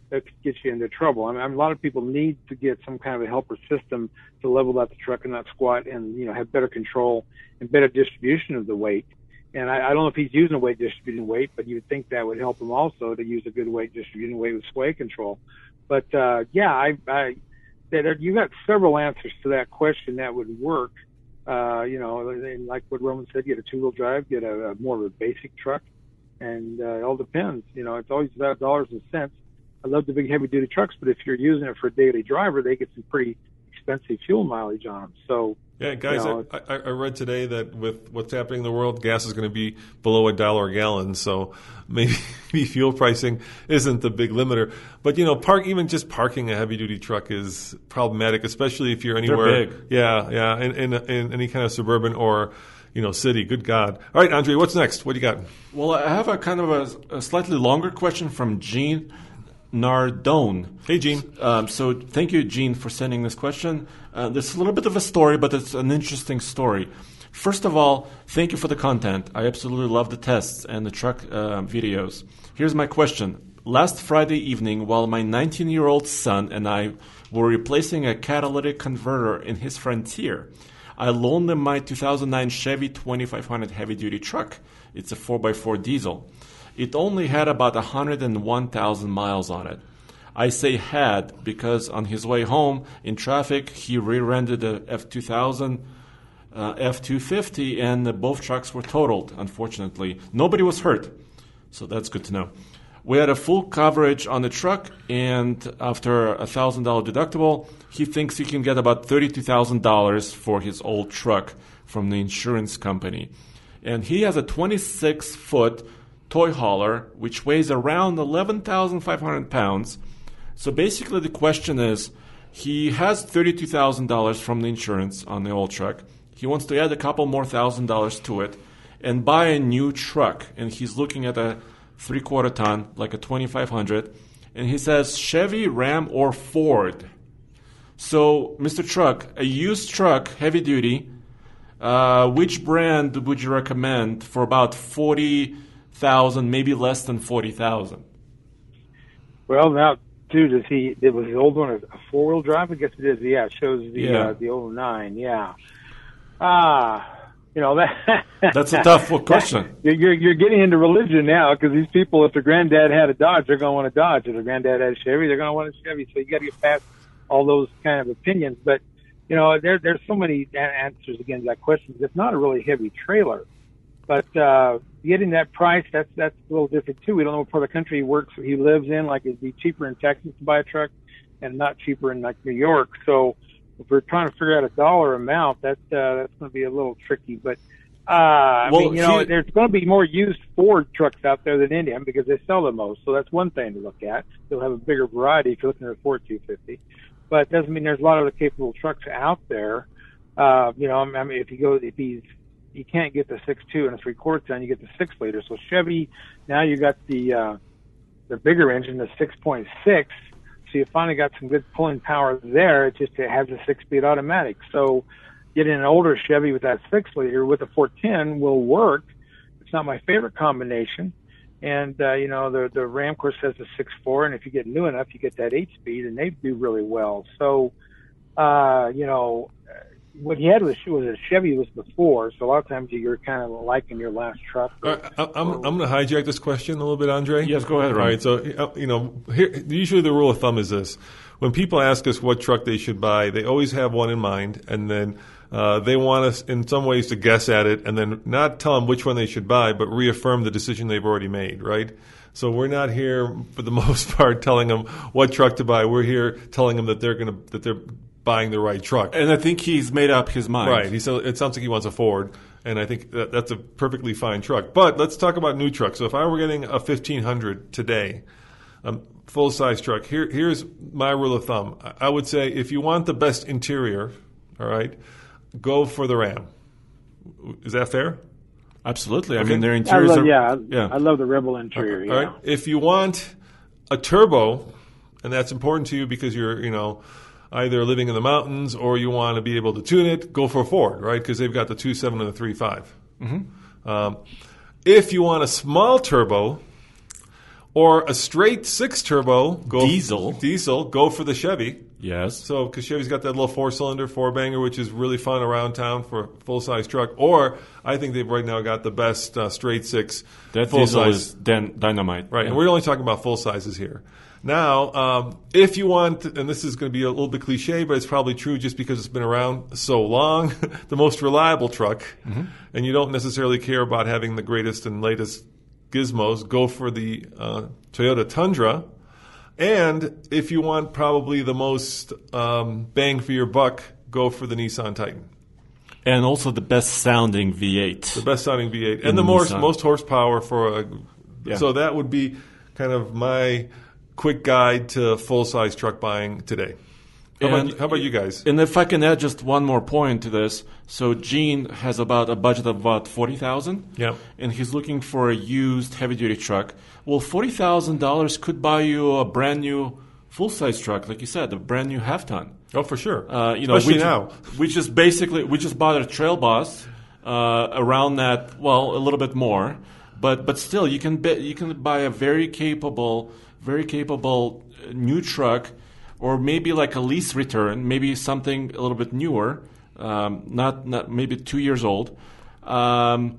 that gets you into trouble. I mean, a lot of people need to get some kind of a helper system to level out the truck and not squat and, you know, have better control and better distribution of the weight. And I, I don't know if he's using a weight distributing weight, but you'd think that would help him also to use a good weight distributing weight with sway control. But, uh, yeah, I, I, you got several answers to that question that would work. Uh, you know, like what Roman said, get a two-wheel drive, get a, a more of a basic truck, and uh, it all depends. You know, it's always about dollars and cents. I love the big heavy-duty trucks, but if you're using it for a daily driver, they get some pretty expensive fuel mileage on them. So, yeah, guys, you know, I, I, I read today that with what's happening in the world, gas is going to be below a dollar a gallon, so maybe fuel pricing isn't the big limiter. But, you know, park even just parking a heavy-duty truck is problematic, especially if you're anywhere. They're big. Yeah, yeah, in, in, in any kind of suburban or, you know, city. Good God. All right, Andre, what's next? What do you got? Well, I have a kind of a, a slightly longer question from Gene Nardone. Hey, Gene. Um, so thank you, Gene, for sending this question. Uh, this is a little bit of a story, but it's an interesting story. First of all, thank you for the content. I absolutely love the tests and the truck uh, videos. Here's my question. Last Friday evening, while my nineteen-year-old son and I were replacing a catalytic converter in his Frontier, I loaned him my two thousand nine Chevy twenty-five hundred heavy-duty truck. It's a four by four diesel. It only had about one hundred one thousand miles on it. I say had because on his way home in traffic, he rear-ended a F two thousand, uh, F two fifty, and uh, both trucks were totaled, unfortunately. Nobody was hurt, so that's good to know. We had a full coverage on the truck, and after a one thousand dollars deductible, he thinks he can get about thirty-two thousand dollars for his old truck from the insurance company. And he has a twenty-six foot toy hauler, which weighs around eleven thousand five hundred pounds. So basically the question is, he has thirty-two thousand dollars from the insurance on the old truck. He wants to add a couple more thousand dollars to it and buy a new truck. And he's looking at a three-quarter ton, like a twenty-five hundred. And he says Chevy, Ram, or Ford. So, Mister Truck, a used truck, heavy duty, uh, which brand would you recommend for about forty thousand, maybe less than forty thousand? Well, now, dude, is he, it was the old one a four-wheel drive? I guess it is. Yeah, it shows the yeah. uh, the old nine. Yeah. Ah, uh, you know that. That's a tough question. You're you're getting into religion now because these people, if their granddad had a Dodge, they're going to want a Dodge. If their granddad had a Chevy, they're going to want a Chevy. So you got to get past all those kind of opinions. But you know, there there's so many answers again to that question. It's not a really heavy trailer. But uh, getting that price, that's that's a little different, too. We don't know what part of the country he works, he lives in. Like, it'd be cheaper in Texas to buy a truck and not cheaper in, like, New York. So if we're trying to figure out a dollar amount, that's, uh, that's going to be a little tricky. But, uh, I well, mean, you know, he, there's going to be more used Ford trucks out there than Indian because they sell the most. So that's one thing to look at. They'll have a bigger variety if you're looking at a Ford two fifty. But it doesn't mean there's a lot of the capable trucks out there. Uh, you know, I mean, if you go, if he's, you can't get the six two and a three quarter ton. You get the six liter. So Chevy, now you got the uh, the bigger engine, the six point six. So you finally got some good pulling power there. It just it has a six-speed automatic. So getting an older Chevy with that six-liter with a four ten will work. It's not my favorite combination. And, uh, you know, the the Ram, of course, has a six four, and if you get new enough, you get that eight-speed, and they do really well. So, uh, you know, what he had was, was a Chevy was before, so a lot of times you're kind of liking your last truck. Or, I, I'm, I'm going to hijack this question a little bit, Andre. Yes, go ahead, Ryan. So, you know, here, usually the rule of thumb is this. When people ask us what truck they should buy, they always have one in mind, and then uh, they want us in some ways to guess at it and then not tell them which one they should buy, but reaffirm the decision they've already made, right? So we're not here, for the most part, telling them what truck to buy. We're here telling them that they're going to – that they're buying the right truck. And I think he's made up his mind. Right. He said, it sounds like he wants a Ford, and I think that, that's a perfectly fine truck. But let's talk about new trucks. So if I were getting a fifteen hundred today – Um, full-size truck. Here, here's my rule of thumb. I would say if you want the best interior, all right, go for the Ram. Is that fair? Absolutely. I okay. mean, their interiors I love, are... Yeah, yeah, I love the Rebel interior. Okay. All yeah. right. If you want a turbo, and that's important to you because you're, you know, either living in the mountains or you want to be able to tune it, go for Ford, right, because they've got the two point seven and the three point five. Mm-hmm. Um, if you want a small turbo... Or a straight six turbo go diesel. For, diesel go for the Chevy. Yes. So because Chevy's got that little four cylinder four banger, which is really fun around town for a full size truck. Or I think they've right now got the best uh, straight six. That full diesel size. Is dan- dynamite. Right, yeah. And we're only talking about full sizes here. Now, um, if you want, and this is going to be a little bit cliche, but it's probably true just because it's been around so long, the most reliable truck, mm-hmm. and you don't necessarily care about having the greatest and latest gizmos, go for the uh, Toyota Tundra. And if you want probably the most um, bang for your buck, go for the Nissan Titan. And also the best-sounding V eight. The best-sounding V eight. And the most, most horsepower for a yeah. – so that would be kind of my quick guide to full-size truck buying today. How, and, about, how about you guys? And if I can add just one more point to this. So Gene has about a budget of about forty thousand dollars. Yeah. And he's looking for a used heavy-duty truck. Well, forty thousand dollars could buy you a brand-new full-size truck, like you said, a brand-new half-ton. Oh, for sure. Uh, you know, Especially we, now. We just basically we just bought a Trail Boss uh, around that, well, a little bit more. But but still, you can be, you can buy a very capable, very capable new truck. Or maybe like a lease return, maybe something a little bit newer, um, not not maybe two years old, um,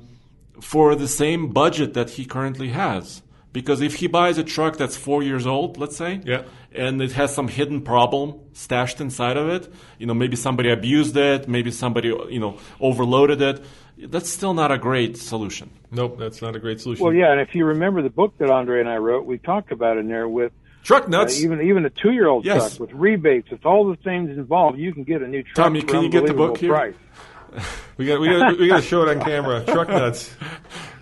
for the same budget that he currently has. Because if he buys a truck that's four years old, let's say, yeah. and it has some hidden problem stashed inside of it, you know, maybe somebody abused it, maybe somebody you know overloaded it. That's still not a great solution. Nope, that's not a great solution. Well, yeah, and if you remember the book that Andre and I wrote, we talked about in there with. Truck nuts. Uh, even even a two-year-old yes. truck with rebates, with all the things involved, you can get a new truck. Tommy, can you get the book here? Price. we got we got we got to show it on camera. Truck nuts.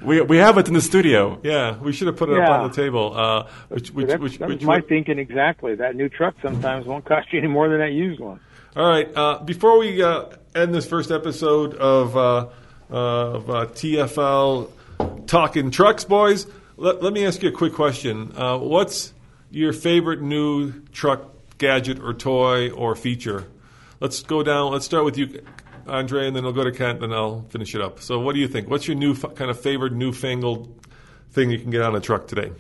We we have it in the studio. Yeah, we should have put it yeah. up on the table. Uh, which which that's, which, that's which my would... thinking exactly. That new truck sometimes won't cost you any more than that used one. All right. Uh, before we uh, end this first episode of uh, uh, of uh, T F L Talking Trucks, boys, let let me ask you a quick question. Uh, what's your favorite new truck gadget or toy or feature? Let's go down. Let's start with you, Andre, and then I'll go to Kent, and I'll finish it up. So what do you think? What's your new f- kind of favorite newfangled thing you can get on a truck today?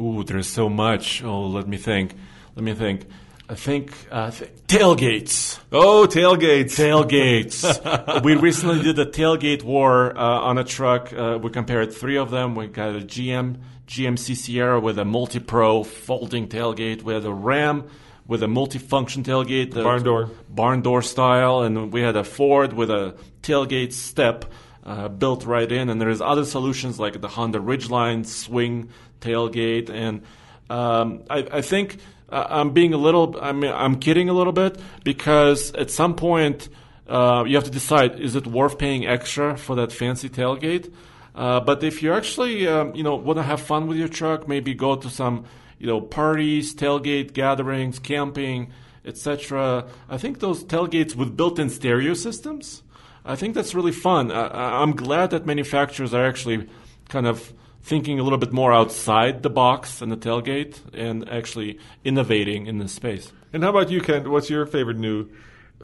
Ooh, there's so much. Oh, let me think. Let me think. I think uh, th- tailgates. Oh, tailgates. Tailgates. We recently did a tailgate war uh, on a truck. Uh, we compared three of them. We got a G M G M C Sierra with a multi-pro folding tailgate. We had a Ram with a multi-function tailgate. Barn door. Barn door style. And we had a Ford with a tailgate step uh, built right in. And there's other solutions like the Honda Ridgeline swing tailgate. And um, I, I think uh, I'm being a little – I mean, I'm kidding a little bit because at some point uh, you have to decide, is it worth paying extra for that fancy tailgate? Uh, but if you actually, um, you know, want to have fun with your truck, maybe go to some, you know, parties, tailgate gatherings, camping, et cetera. I think those tailgates with built-in stereo systems, I think that's really fun. I, I'm glad that manufacturers are actually kind of thinking a little bit more outside the box and the tailgate and actually innovating in this space. And how about you, Ken? What's your favorite new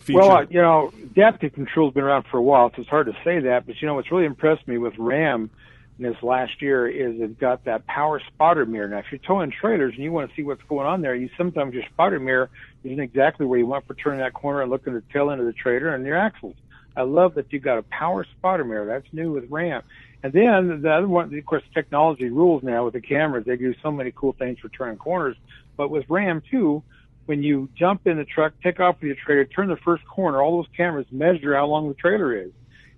feature? Well, uh, you know, adaptive control has been around for a while, so it's hard to say that. But, you know, what's really impressed me with Ram in this last year is they've got that power spotter mirror. Now, if you're towing trailers and you want to see what's going on there, you sometimes your spotter mirror isn't exactly where you want for turning that corner and looking at the tail end of the trailer and your axles. I love that you've got a power spotter mirror. That's new with Ram. And then the other one, of course, technology rules now with the cameras. They do so many cool things for turning corners. But with Ram, too, when you jump in the truck, take off with your trailer, turn the first corner, all those cameras measure how long the trailer is.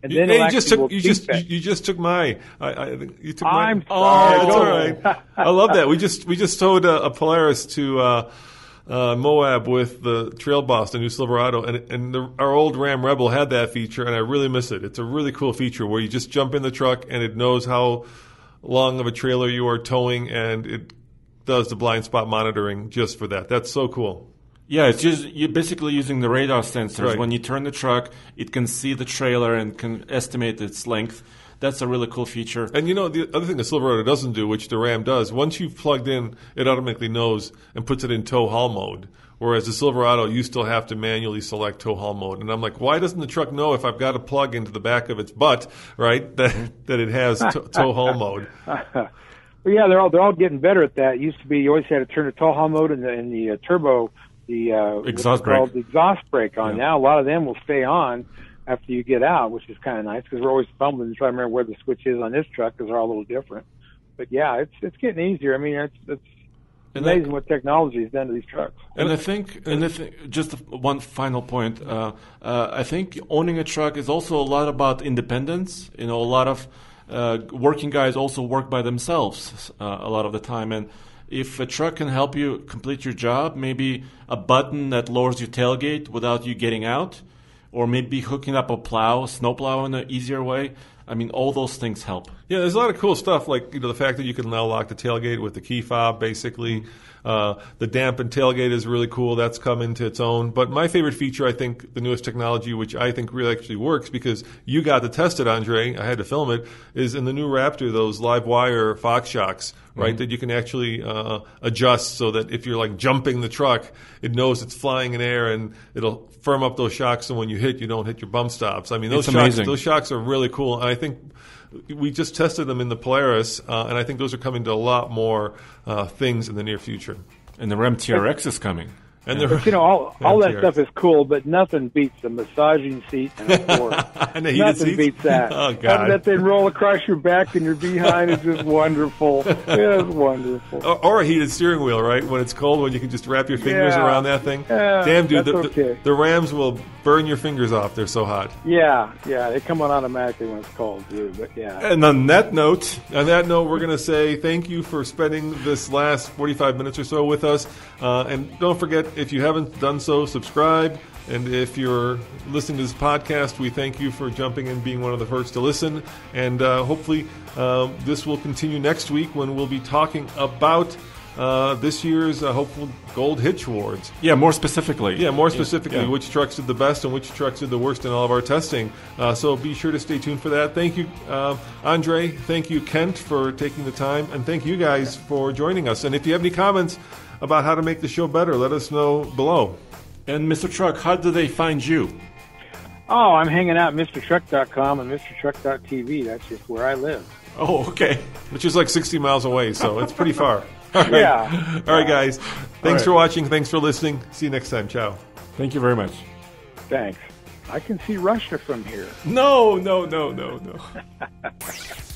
And then you, you just took you just you, you just took my I, I you took my I'm sorry. Oh, that's all right. I love that. We just we just towed a, a Polaris to uh, uh, Moab with the Trail Boss, the new Silverado, and and the, our old Ram Rebel had that feature, and I really miss it. It's a really cool feature where you just jump in the truck and it knows how long of a trailer you are towing, and it does the blind spot monitoring just for that. That's so cool. Yeah, it's just, you're basically using the radar sensors. Right. When you turn the truck, it can see the trailer and can estimate its length. That's a really cool feature. And, you know, the other thing the Silverado doesn't do, which the Ram does, once you've plugged in, it automatically knows and puts it in tow-haul mode, whereas the Silverado, you still have to manually select tow-haul mode. And I'm like, why doesn't the truck know if I've got a plug into the back of its butt, right, that that it has to- tow-haul mode? Well, yeah, they're all, they're all getting better at that. It used to be you always had to turn the tow-haul mode and the, and the uh, turbo The, uh, exhaust brake. the exhaust brake on. Yeah. Now, a lot of them will stay on after you get out, which is kind of nice because we're always fumbling to try to remember where the switch is on this truck because they're all a little different. But, yeah, it's it's getting easier. I mean, it's, it's amazing that, what technology has done to these trucks. And I think, and I think just one final point, uh, uh, I think owning a truck is also a lot about independence. You know, a lot of uh, working guys also work by themselves uh, a lot of the time, and if a truck can help you complete your job, maybe a button that lowers your tailgate without you getting out, or maybe hooking up a plow, snow plow in an easier way. I mean, all those things help. Yeah, there's a lot of cool stuff, like you know the fact that you can now lock the tailgate with the key fob, basically. Uh, the dampened tailgate is really cool. That's come into its own. But my favorite feature, I think, the newest technology, which I think really actually works because you got to test it, Andre. I had to film it, is in the new Raptor, those live wire Fox shocks, right, mm-hmm. that you can actually uh, adjust so that if you're, like, jumping the truck, it knows it's flying in air and it'll firm up those shocks so when you hit, you don't hit your bump stops. I mean, those, shocks, those shocks are really cool. And I think we just tested them in the Polaris, uh, and I think those are coming to a lot more uh, things in the near future. And the Ram T R X is coming. And yeah. the, you know, all, all that stuff is cool, but nothing beats the massaging seat and a floor. and the nothing seats? beats that. Oh, God. Having that thing roll across your back and your behind is just wonderful. It is wonderful. Or, or a heated steering wheel, right? When it's cold, when you can just wrap your fingers yeah. around that thing. Yeah, damn, dude, the, okay. the, the Rams will burn your fingers off. They're so hot. Yeah, yeah. They come on automatically when it's cold, dude. But yeah. And on that note, on that note, we're going to say thank you for spending this last forty-five minutes or so with us. Uh, and don't forget, if you haven't done so, subscribe. And if you're listening to this podcast, we thank you for jumping in, being one of the first to listen. And uh, hopefully uh, this will continue next week when we'll be talking about uh, this year's uh, hopeful Gold Hitch Awards. Yeah, more specifically. Yeah, more specifically, yeah. Which trucks did the best and which trucks did the worst in all of our testing. Uh, so be sure to stay tuned for that. Thank you, uh, Andre. Thank you, Kent, for taking the time. And thank you guys for joining us. And if you have any comments about how to make the show better, let us know below. And Mister Truck, how do they find you? Oh, I'm hanging out at Mr Truck dot com and Mr Truck dot T V. That's just where I live. Oh, okay. Which is like sixty miles away, so it's pretty far. All right. Yeah. All right, guys. Thanks right. for watching. Thanks for listening. See you next time. Ciao. Thank you very much. Thanks. I can see Russia from here. No, no, no, no, no.